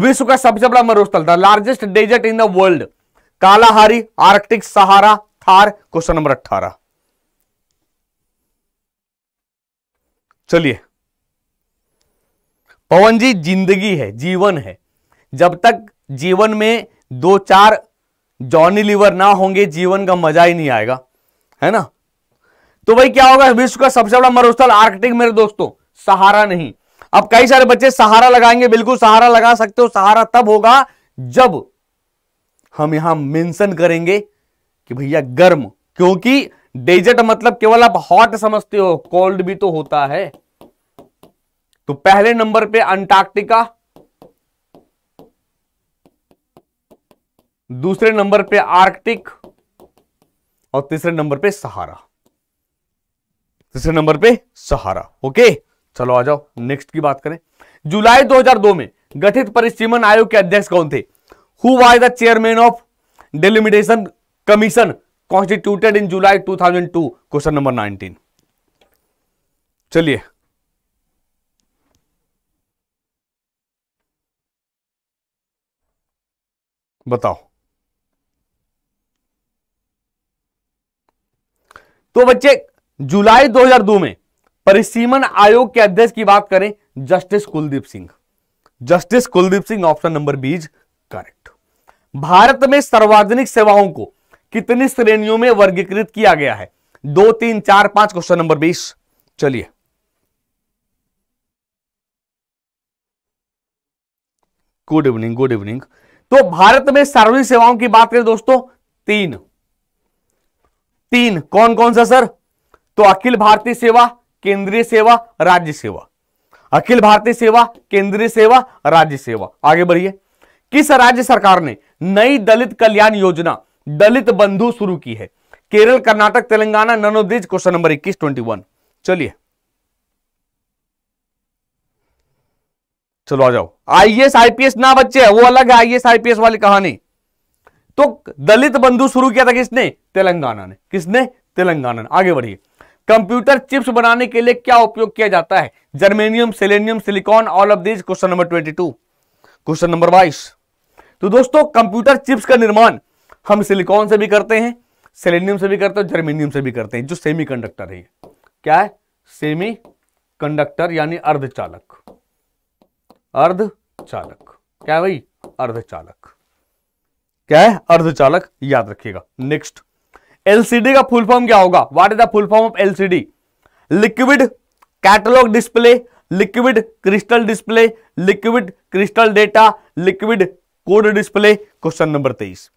विश्व का सबसे बड़ा मरुस्थल, the largest desert in the world, Kalahari, Arctic, Sahara, Thar. Question number 18 चलिए। पवन जी जिंदगी है, जीवन है, जब तक जीवन में 2-4 जॉनी लीवर ना होंगे जीवन का मजा ही नहीं आएगा, है ना। तो भाई क्या होगा, विश्व का सबसे बड़ा मरुस्थल आर्कटिक मेरे दोस्तों, सहारा नहीं। अब कई सारे बच्चे सहारा लगाएंगे, बिल्कुल सहारा लगा सकते हो। सहारा तब होगा जब हम यहां मेंशन करेंगे कि भैया गर्म, क्योंकि डेजर्ट मतलब केवल आप हॉट समझते हो, कोल्ड भी तो होता है। तो पहले नंबर पे अंटार्कटिका, दूसरे नंबर पे आर्कटिक, और तीसरे नंबर पे सहारा, तीसरे नंबर पे सहारा। ओके चलो आ जाओ नेक्स्ट की बात करें। जुलाई 2002 में गठित परिसीमन आयोग के अध्यक्ष कौन थे। Who was the chairman of delimitation commission constituted in July 2002। Question number 19 चलिए। बताओ तो बच्चे, जुलाई 2002 में परिसीमन आयोग के अध्यक्ष की बात करें, justice Kuldeep Singh, justice Kuldeep Singh, option number B is correct. Bharat में सार्वजनिक सेवाओं को कितनी श्रेणियों में वर्गीकृत किया गया है, 2, 3, 4, 5। क्वेश्चन नंबर 20 चलिए। Good evening, good evening. तो भारत में सार्वजनिक सेवाओं की बात करें दोस्तों, 3 कौन कौन सा सर। तो अखिल भारतीय सेवा, केंद्रीय सेवा, राज्य सेवा, अखिल भारतीय सेवा, केंद्रीय सेवा, राज्य सेवा। आगे बढ़िए। किस राज्य सरकार ने नई दलित कल्याण योजना दलित बंधु शुरू की है। Kerala, Karnataka, Telangana, none of these. Question number 21-21 चलिए। चलो आ जाओ। आईएएस आईपीएस ना बच्चे, वो अलग है, आईएएस आईपीएस वाली कहानी। तो दलित बंधु शुरू किया था किसने, तेलंगाना ने, किसने, तेलंगाना ने। आगे बढ़िए। कंप्यूटर चिप्स बनाने के लिए क्या उपयोग किया जाता है, germanium, selenium, silicon, all of these. Question number 22। Question number 22। तो दोस्तों कंप्यूटर चिप्स का निर्माण हम सिलिकॉन से भी करते हैं, सेलेनियम से भी करते हैं, जर्मेनियम से भी करते हैं, जो सेमी कंडक्टर है। क्या है, सेमी कंडक्टर, यानी अर्धचालक, अर्धचालक। क्या है भाई, अर्धचालक, क्या है अर्धचालक, याद रखिएगा। नेक्स्ट, एलसीडी का फुल फॉर्म क्या होगा, what is the full form of LCD. Liquid catalog display, liquid crystal display, liquid crystal data, liquid code display, question number 23।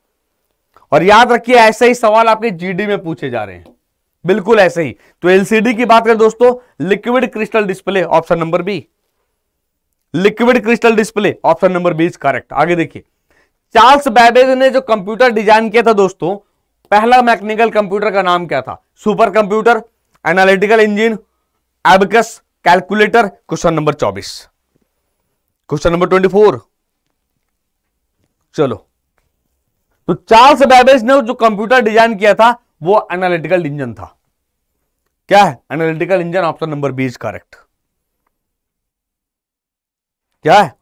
और याद रखिए ऐसे ही सवाल आपके जीडी में पूछे जा रहे हैं, बिल्कुल ऐसे ही। तो एलसीडी की बात करें दोस्तों, liquid crystal display option number B, liquid crystal display option number B is correct. आगे देखिए, चार्ल्स बैबेज ने जो कंप्यूटर डिजाइन किया था दोस्तों, पहला मैकेनिकल कंप्यूटर का नाम क्या था? Super computer, analytical engine, abacus, calculator. Question number 24, question number 24। चलो, तो चार्ल्स बैबेज ने जो कंप्यूटर डिजाइन किया था वो एनालिटिकल इंजन था। क्या है? Analytical engine, option number B is correct. क्या है?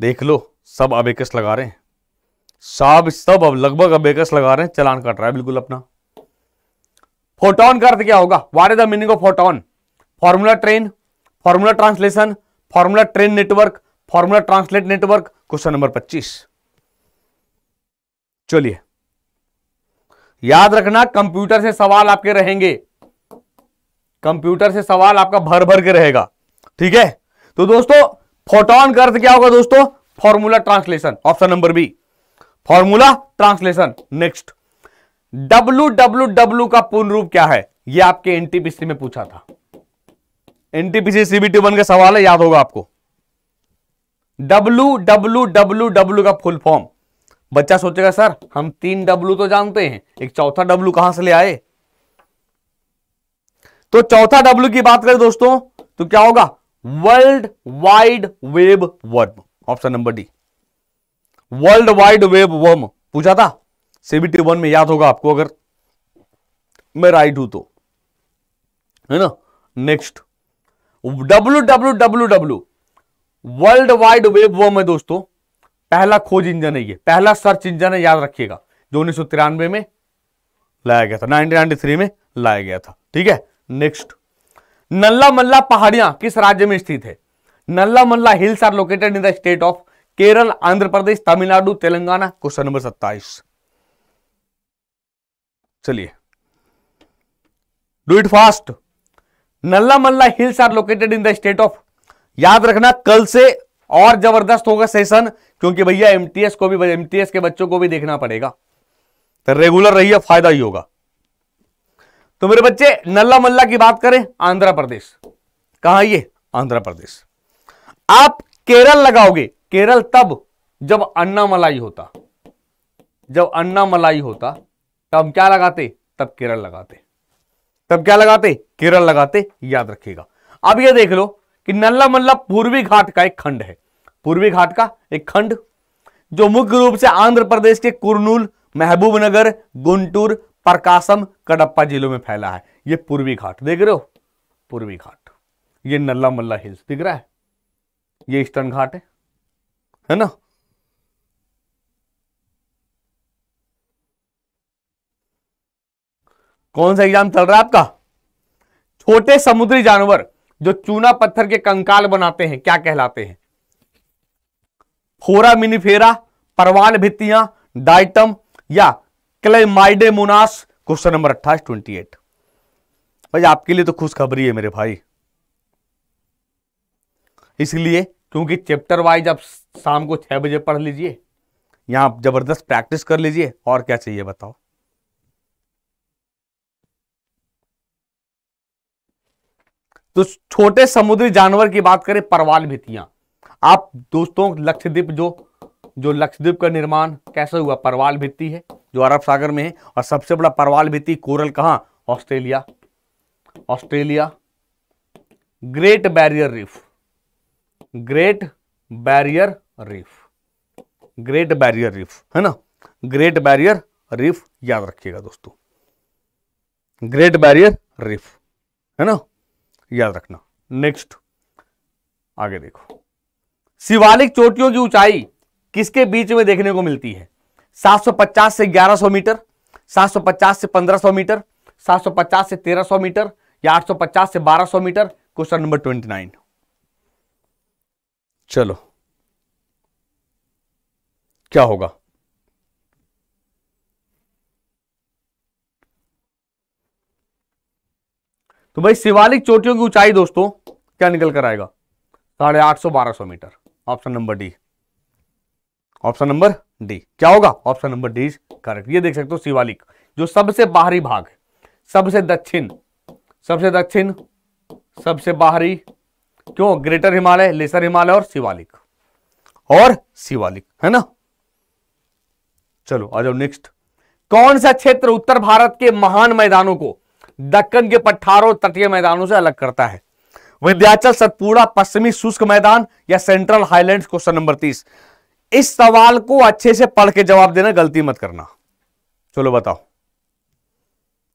देख लो, सब अबेकस लगा रहे हैं, सब अब लगभग अबेकस लगा रहे हैं, चलान कट रहा है बिल्कुल अपना। फोटोन का अर्थ क्या होगा? What is the meaning of photon? Formula train, formula translation, formula train network, formula translate network. Question number 25। चलिए, याद रखना कंप्यूटर से सवाल आपके रहेंगे, कंप्यूटर से सवाल आपका भर भर के रहेगा, ठीक है। तो दोस्तों फोटोन का अर्थ क्या होगा दोस्तों? Formula translation, option number B, formula translation. Next, WWW का पूर्ण रूप क्या है? यह आपके एनटीपीसी में पूछा था, एनटीपीसी CBT 1 का सवाल है, याद होगा आपको। WWW का फुल फॉर्म, बच्चा सोचेगा सर हम 3 W तो जानते हैं, एक चौथा W कहां से ले आए? तो चौथा W की बात करें दोस्तों तो क्या होगा? World wide web worm, option number D, world wide web worm पूछा था CBT 1 में, याद होगा आपको अगर मैं राइट हूं तो, है ना। Next, WWW world wide web worm है दोस्तों, पहला खोज इंजन है, ये पहला सर्च इंजन है, याद रखिएगा, जो 1993 में लाया गया था, 1993 में लाया गया था, ठीक है। नेक्स्ट, नल्ला मल्ला पहाड़ियां किस राज्य में स्थित है? Nallamala hills are located in the state of Kerala, Andhra Pradesh, Tamil Nadu, Telangana. Question number 27। चलिए, do it fast. Nallamala hills are located in the state of, याद रखना कल से और जबरदस्त होगा सेशन, क्योंकि भैया एमटीएस को भी, एमटीएस के बच्चों को भी देखना पड़ेगा, तो रेगुलर रहिए, फायदा ही होगा। तो मेरे बच्चे, नल्ला मल्ला की बात करें, आंध्र प्रदेश, कहां ये? आंध्र प्रदेश। आप केरल लगाओगे, केरल तब जब अन्नामलाई होता, जब अन्नामलाई होता तब क्या लगाते? तब केरल लगाते, तब क्या लगाते? केरल लगाते, याद रखिएगा। अब ये देख लो कि नल्ला मल्ला पूर्वी घाट का एक खंड है, पूर्वी घाट का एक खंड, जो मुख्य रूप से आंध्र प्रदेश के कुरनूल, महबूबनगर, गुंटूर, परकासम, कडप्पा जिलों में फैला है। ये पूर्वी घाट देख रहे हो, पूर्वी घाट, ये नल्ला मल्ला हिल्स दिख रहा है, ये ईस्टर्न घाट है ना। कौन सा एग्जाम चल रहा है आपका? छोटे समुद्री जानवर जो चूना पत्थर के कंकाल बनाते हैं क्या कहलाते हैं? फोरामिनिफेरा, परवान भित्तियां, डाइटम या क्लेमाइडेमोनास। Question number 28-28। भाई आपके लिए तो खुशखबरी है मेरे भाई, इसलिए क्योंकि चैप्टर वाइज आप शाम को 6 बजे पढ़ लीजिए, यहां आप जबरदस्त प्रैक्टिस कर लीजिए, और क्या चाहिए बताओ। तो छोटे समुद्री जानवर की बात करें, परवाल भित्तियां, आप दोस्तों लक्षद्वीप, जो लक्षद्वीप का निर्माण कैसे हुआ? परवाल भित्ति है, जो अरब सागर में है, और सबसे बड़ा परवाल भित्ति कोरल कहाँ? Australia, Australia. Great barrier reef, great barrier reef, great barrier reef है ना, ग्रेट बैरियर रीफ, याद रखिएगा दोस्तों, ग्रेट बैरियर रीफ है ना, याद रखना। नेक्स्ट, आगे देखो, शिवालिक चोटियों की ऊंचाई किसके बीच में देखने को मिलती है? 750 से 1100 मीटर, 750 से 1500 मीटर, 750 से 1300 मीटर, या 850 से 1200 मीटर। Question number 29। चलो, क्या होगा? तो भाई शिवालिक चोटियों की ऊंचाई दोस्तों क्या निकल कर आएगा 850-1200 metre. Option number D, option number D क्या होगा? Option number D is correct. ये देख सकते हो शिवालिक जो सबसे बाहरी भाग, सबसे दक्षिण, सबसे दक्षिण, सबसे बाहरी, क्यों? ग्रेटर हिमालय, लेसर हिमालय और शिवालिक, और शिवालिक, है ना। चलो आ जाओ नेक्स्ट। कौन सा क्षेत्र उत्तर भारत के महान मैदानों को दक्कन के पठारों तटीय मैदानों से अलग करता है? विंध्याचल, सतपुड़ा, पश्चिमी शुष्क मैदान या सेंट्रल हाईलैंड्स? Question number 30। इस सवाल को अच्छे से पढ़ के जवाब देना, गलती मत करना। चलो बताओ।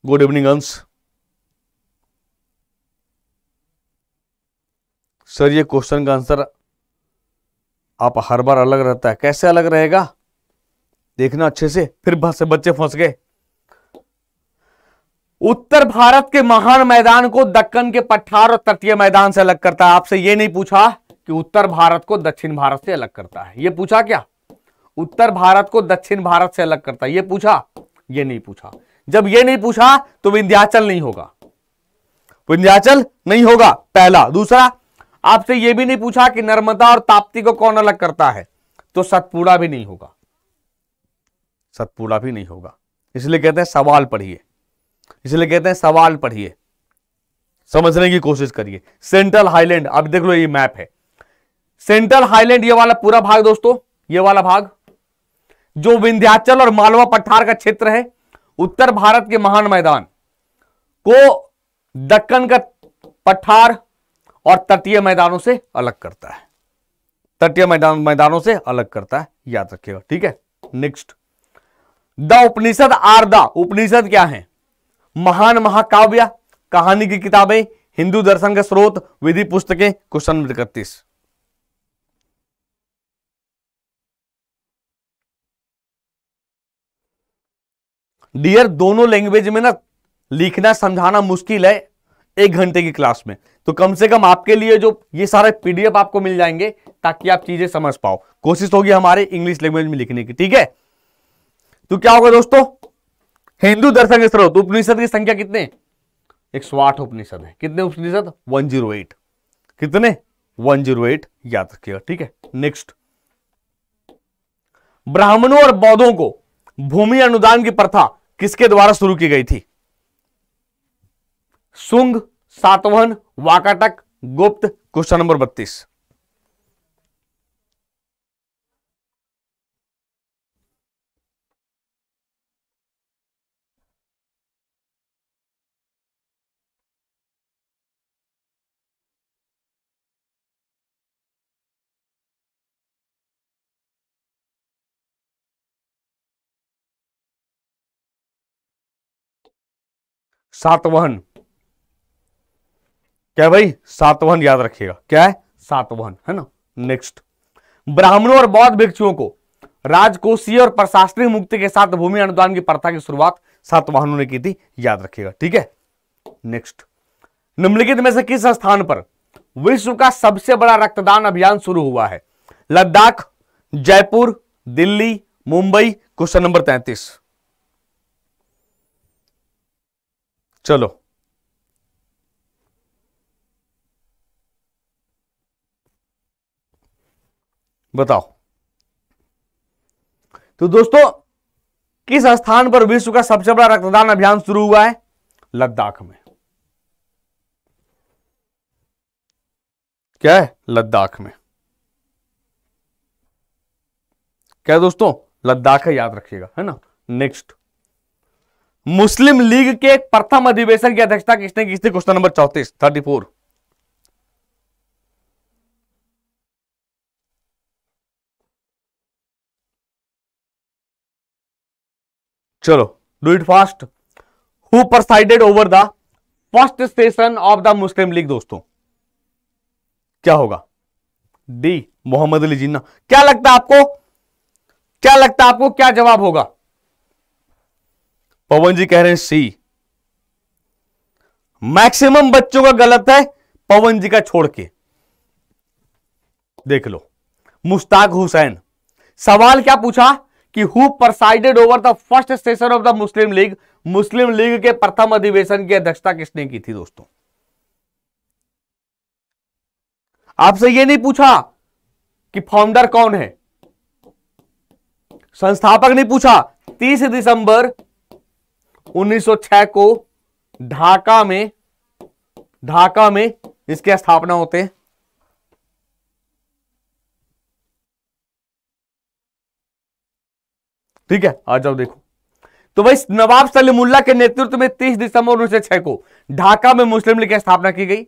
गुड इवनिंग अंश सर, ये क्वेश्चन का आंसर आप हर बार अलग रहता है, कैसे अलग रहेगा? देखना अच्छे से, फिर बच्चे फंस गए। उत्तर भारत के महान मैदान को दक्कन के पठार और तटीय मैदान से अलग करता है। आपसे यह नहीं पूछा कि उत्तर भारत को दक्षिण भारत से अलग करता है, यह पूछा क्या? उत्तर भारत को दक्षिण भारत से अलग करता है, यह पूछा? यह नहीं पूछा। जब यह नहीं पूछा तो विंध्याचल नहीं होगा, विंध्याचल नहीं होगा पहला। दूसरा, आपसे यह भी नहीं पूछा कि नर्मदा और ताप्ती को कौन अलग करता है, तो सतपुड़ा भी नहीं होगा, सतपुड़ा भी नहीं होगा। इसलिए कहते हैं सवाल पढ़िए, इसलिए कहते हैं सवाल पढ़िए, समझने की कोशिश करिए। सेंट्रल हाईलैंड, अब देख लो ये मैप है, सेंट्रल हाईलैंड ये वाला पूरा भाग दोस्तों, ये वाला भाग जो विंध्याचल और मालवा पठार का क्षेत्र है, उत्तर भारत के महान मैदान को दक्कन का पठार और तटीय मैदानों से अलग करता है, तटीय मैदानों से अलग करता है, याद रखिएगा, ठीक है। Next, the Upanishad are the Upanishad क्या है? महान महाकाव्य, कहानी की किताबें, हिंदू दर्शन के स्रोत, विधि पुस्तकें? Question number 31। डियर, दोनों लैंग्वेज में ना लिखना समझाना मुश्किल है 1 घंटे की क्लास में, तो कम से कम आपके लिए जो ये सारे पीडीएफ आपको मिल जाएंगे ताकि आप चीजें समझ पाओ। कोशिश होगी हमारे इंग्लिश लैंग्वेज में लिखने की, ठीक है। तो क्या होगा दोस्तों? हिंदू दर्शन के स्रोत, उपनिषद की संख्या कितने? 108 उपनिषद है। कितने उपनिषद? 108। कितने? 108, याद रखिएगा, ठीक है। नेक्स्ट, ब्राह्मणों और बौद्धों को भूमि अनुदान की प्रथा किसके द्वारा शुरू की गई थी? शुंग, सातवाहन, वाकाटक, गुप्त? Question number 32। सातवाहन, क्या भाई? सातवाहन, याद रखिएगा, क्या है? सातवाहन, है ना। नेक्स्ट, ब्राह्मणों और बौद्ध भिक्षुओं को राजकोषीय और प्रशासनिक मुक्ति के साथ भूमि अनुदान की प्रथा की शुरुआत सातवाहनों ने की थी, याद रखिएगा, ठीक है। नेक्स्ट, निम्नलिखित में से किस स्थान पर विश्व का सबसे बड़ा रक्तदान अभियान शुरू हुआ है? लद्दाख, जयपुर, दिल्ली, मुंबई? Question number 33। चलो बताओ तो दोस्तों, किस स्थान पर विश्व का सबसे बड़ा रक्तदान अभियान शुरू हुआ है? लद्दाख में। क्या है? लद्दाख में। क्या दोस्तों? लद्दाख है, याद रखिएगा, है ना। नेक्स्ट, मुस्लिम लीग के प्रथम अधिवेशन की अध्यक्षता किसने की थी? Question number 34, 34। चलो do it fast. Who presided over the first session of the Muslim league? दोस्तों क्या होगा? डी, मोहम्मद अली जिन्ना। क्या लगता है आपको, क्या लगता है आपको क्या जवाब होगा? पवन जी कह रहे हैं सी। मैक्सिमम बच्चों का गलत है, पवन जी का छोड़ के। देख लो, मुश्ताक हुसैन। सवाल क्या पूछा कि who presided over the first session of the Muslim league? Muslim league के प्रथम अधिवेशन की अध्यक्षता किसने की थी दोस्तों? आपसे यह नहीं पूछा कि फाउंडर कौन है, संस्थापक नहीं पूछा। 30 दिसंबर 1906 को ढाका में इसकी स्थापना होते हैं। ठीक है, आ जाओ देखो। तो भाई नवाब सलीमुल्लाह के नेतृत्व में 30 दिसंबर 1906 को ढाका में मुस्लिम लीग की स्थापना की गई।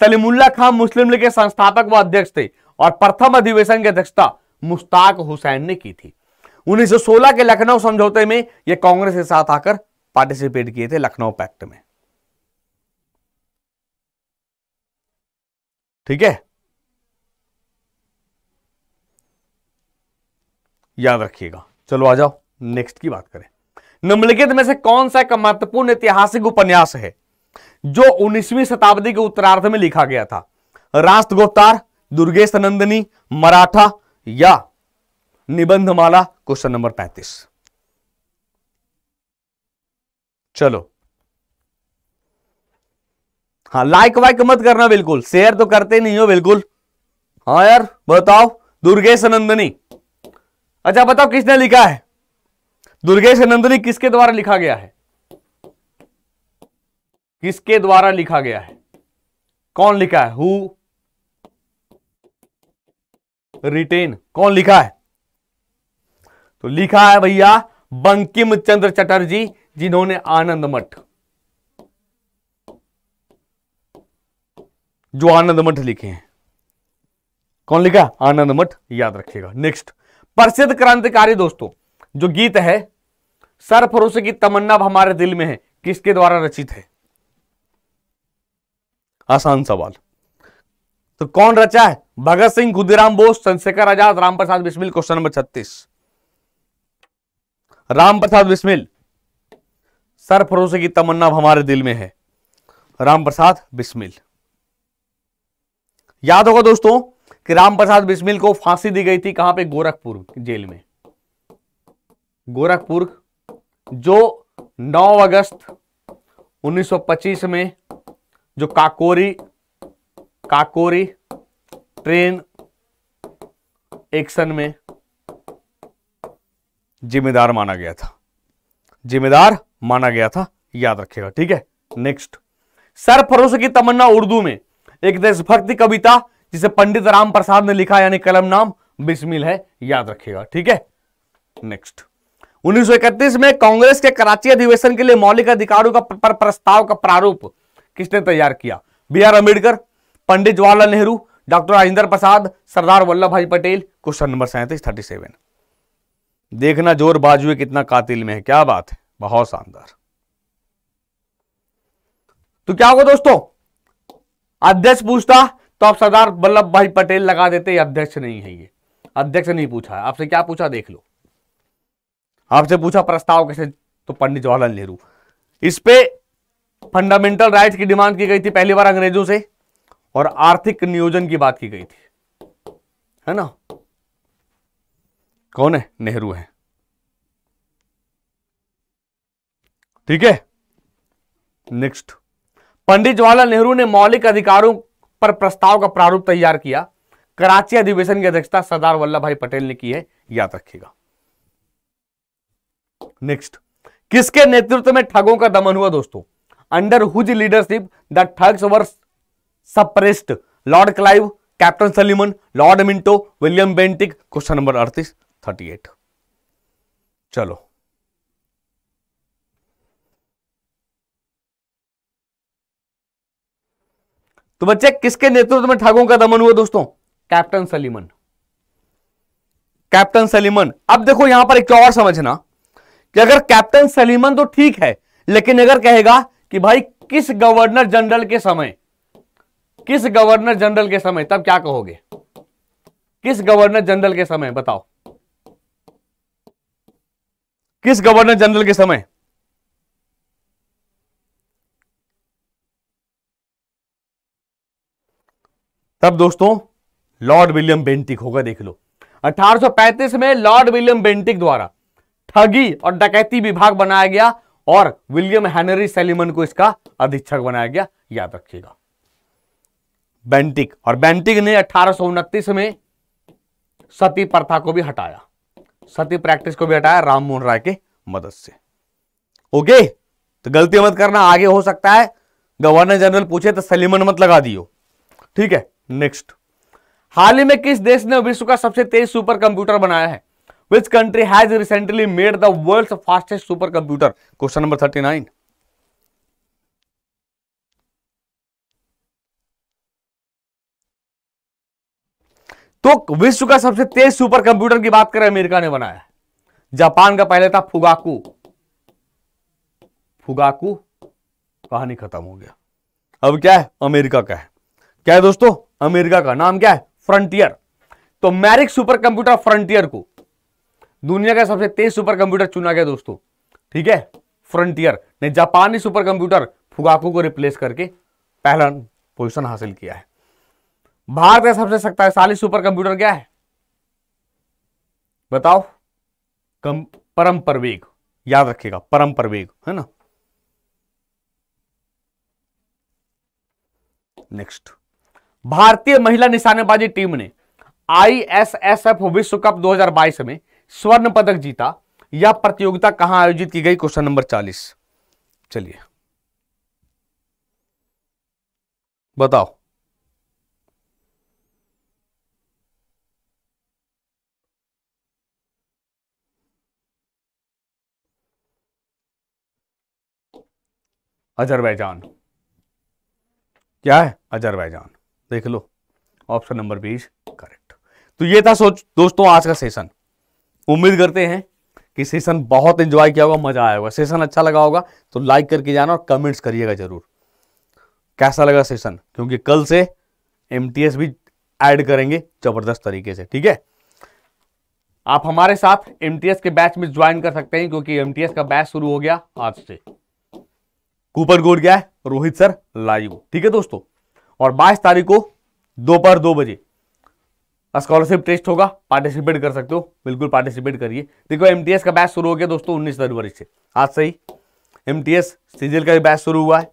सलीमुल्लाह खान मुस्लिम लीग के संस्थापक व अध्यक्ष थे और प्रथम अधिवेशन की अध्यक्षता मुश्ताक हुसैन ने की थी। 1916 के लखनऊ समझौते में यह कांग्रेस के साथ आकर पार्टिसिपेट किए थे, लखनऊ पैक्ट में। ठीक है, याद रखिएगा। चलो आ जाओ नेक्स्ट की बात करें। निम्नलिखित में से कौन सा एक महत्वपूर्ण ऐतिहासिक उपन्यास है जो 19वीं शताब्दी के उत्तरार्ध में लिखा गया था? राष्ट्र गुफ्तार, दुर्गेश नंदिनी, मराठा या निबंधमाला? Question number 35। चलो हाँ, लाइक वाइक मत करना बिल्कुल, शेयर तो करते नहीं हो बिल्कुल। हाँ यार बताओ, दुर्गेश नंदिनी। अच्छा बताओ किसने लिखा है? दुर्गेश नंदिनी किसके द्वारा लिखा गया है? किसके द्वारा लिखा गया है? कौन लिखा है? हु रिटेन, कौन लिखा है? तो लिखा है भैया बंकिम चंद्र चटर्जी, जिन्होंने आनंद मठ, जो आनंद मठ लिखे हैं। कौन लिखा? आनंद मठ, याद रखिएगा। नेक्स्ट, प्रसिद्ध क्रांतिकारी दोस्तों जो गीत है सरफरोशी की तमन्ना हमारे दिल में है, किसके द्वारा रचित है? आसान सवाल। तो कौन रचा है? भगत सिंह, खुदीराम बोस, चंद्रशेखर आजाद, रामप्रसाद बिस्मिल? Question number 36। रामप्रसाद बिस्मिल। सरफरोशी की तमन्ना हमारे दिल में है, रामप्रसाद बिस्मिल। याद होगा दोस्तों कि रामप्रसाद बिस्मिल को फांसी दी गई थी कहां पे? गोरखपुर जेल में। गोरखपुर, जो 9 अगस्त 1925 में जो काकोरी ट्रेन एक्शन में जिम्मेदार माना गया था, जिम्मेदार माना गया था, याद रखिएगा। ठीक है, नेक्स्ट, सरफरोशी की तमन्ना उर्दू में एक देशभक्ति कविता जिसे पंडित राम प्रसाद ने लिखा, यानी कलम नाम बिस्मिल है, याद रखिएगा। ठीक है, नेक्स्ट, 1931 में कांग्रेस के कराची अधिवेशन के लिए मौलिक अधिकारों का पर प्रस्ताव का प्रारूप किसने तैयार किया? B R Ambedkar, Pandit Jawaharlal Nehru, doctor Rajendra Prasad, Sardar Vallabh Bhai Patel? Question number 37। देखना जोर बाजुए कितना कातिल में है, क्या बात है, बहुत शानदार। तो क्या होगा दोस्तों, अध्यक्ष पूछता तो आप सरदार वल्लभ भाई पटेल लगा देते, अध्यक्ष नहीं है ये, अध्यक्ष नहीं पूछा। आपसे क्या पूछा देख लो, आपसे पूछा प्रस्ताव कैसे, तो पंडित जवाहरलाल नेहरू। इस पे फंडामेंटल राइट्स की डिमांड की गई थी पहली बार अंग्रेजों से, और आर्थिक नियोजन की बात की गई थी, है ना? कौन है? नेहरू है। ठीक है, नेक्स्ट, पंडित जवाहरलाल नेहरू ने मौलिक अधिकारों पर प्रस्ताव का प्रारूप तैयार किया। कराची अधिवेशन की अध्यक्षता सरदार वल्लभ भाई पटेल ने की है, याद रखिएगा। नेक्स्ट, किसके नेतृत्व में ठगों का दमन हुआ दोस्तों? Under whose leadership the thugs were suppressed? Lord Clive, captain Sleeman, Lord Minto, William Bentinck? Question number 38। चलो तो बच्चे, किसके नेतृत्व में ठगों का दमन हुआ दोस्तों? Captain Sleeman, captain Sleeman. अब देखो यहां पर एक और समझना कि अगर कैप्टन सलीमन तो ठीक है, लेकिन अगर कहेगा कि भाई किस गवर्नर जनरल के समय, किस गवर्नर जनरल के समय, तब क्या कहोगे? किस गवर्नर जनरल के समय बताओ, किस गवर्नर जनरल के समय? तब दोस्तों लॉर्ड विलियम बेंटिक होगा। देख लो, 1835 में लॉर्ड विलियम बेंटिक द्वारा ठगी और डकैती विभाग बनाया गया और विलियम हेनरी सलीमन को इसका अधीक्षक बनाया गया, याद रखिएगा। बेंटिक, और बेंटिक ने 1829 में सती प्रथा को भी हटाया, सती प्रैक्टिस को भी हटाया राममोहन राय के मदद से। ओके, तो गलती मत करना, आगे हो सकता है गवर्नर जनरल पूछे तो सलीमन मत लगा दियो, ठीक है। नेक्स्ट, हाल ही में किस देश ने विश्व का सबसे तेज सुपर कंप्यूटर बनाया है? Which country has recently made the world's fastest supercomputer? Question number 39. तो विश्व का सबसे तेज सुपर कंप्यूटर की बात करें, अमेरिका ने बनाया। जापान का पहले था फुगाकू, फुगाकू कहानी खत्म हो गया, अब क्या है अमेरिका का है। क्या है दोस्तों, अमेरिका का नाम क्या है? फ्रंटियर। तो मैरिक सुपर कंप्यूटर फ्रंटियर को दुनिया का सबसे तेज सुपर कंप्यूटर चुना गया दोस्तों, ठीक है। फ्रंटियर ने जापानी सुपर कंप्यूटर फुगाकू को रिप्लेस करके पहला पोजीशन हासिल किया है। भारत का सबसे शक्तिशाली सुपर कंप्यूटर क्या है बताओ? परमप्रवेग, याद रखिएगा परमप्रवेग, है ना। नेक्स्ट, भारतीय महिला निशानेबाजी टीम ने ISSF विश्व कप 2022 में स्वर्ण पदक जीता। यह प्रतियोगिता कहां आयोजित की गई? Question number 40। चलिए बताओ, अजरबैजान। क्या है? अजरबैजान। देख लो, ऑप्शन नंबर 20 करेक्ट। तो ये था दोस्तों आज का सेशन। उम्मीद करते हैं कि सेशन बहुत एंजॉय किया होगा, मजा आया होगा। सेशन अच्छा लगा होगा तो लाइक करके जाना और कमेंट्स करिएगा जरूर कैसा लगा सेशन, क्योंकि कल से MTS भी ऐड करेंगे जबरदस्त तरीके से, ठीक है। आप हमारे साथ MTS के बैच में ज्वाइन कर सकते हैं क्योंकि MTS का बैच शुरू हो गया आज से। कूपन कोड क्या है? रोहित सर लाइव, ठीक है दोस्तों। और 22 तारीख को दोपहर 2 बजे स्कॉलरशिप टेस्ट होगा, पार्टिसिपेट कर सकते हो, बिल्कुल पार्टिसिपेट करिए। देखो MTS का बैच शुरू हो गया दोस्तों 19 फरवरी से, आज से ही। MTS सीजीएल का भी बैच शुरू हुआ है,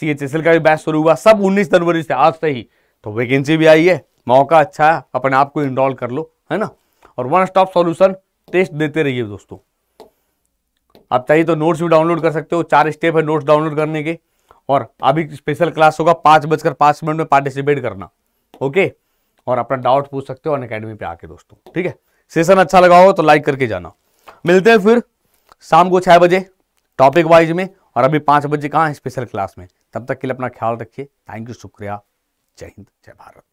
CHSL का भी बैच शुरू हुआ, सब 19 फरवरी से, आज से ही। तो वैकेंसी भी आई है, मौका अच्छा है, अपने आप को इनरोल कर लो, है ना। और वन स्टॉप सॉल्यूशन टेस्ट देते रहिए दोस्तों। आप चाहिए तो नोट्स भी डाउनलोड कर सकते हो, 4 स्टेप है नोट्स डाउनलोड करने के। और अभी स्पेशल क्लास होगा 5:05 में, पार्टिसिपेट करना, ओके। और अपना डाउट पूछ सकते हो अनअकैडमी पे आके दोस्तों, ठीक है। सेशन अच्छा लगा हो तो लाइक करके जाना। मिलते हैं फिर शाम को 6 बजे टॉपिक वाइज में, और अभी 5 बजे कहाँ है स्पेशल क्लास में। तब तक के लिए अपना ख्याल रखिए। थैंक यू, शुक्रिया, जय हिंद, जय भारत।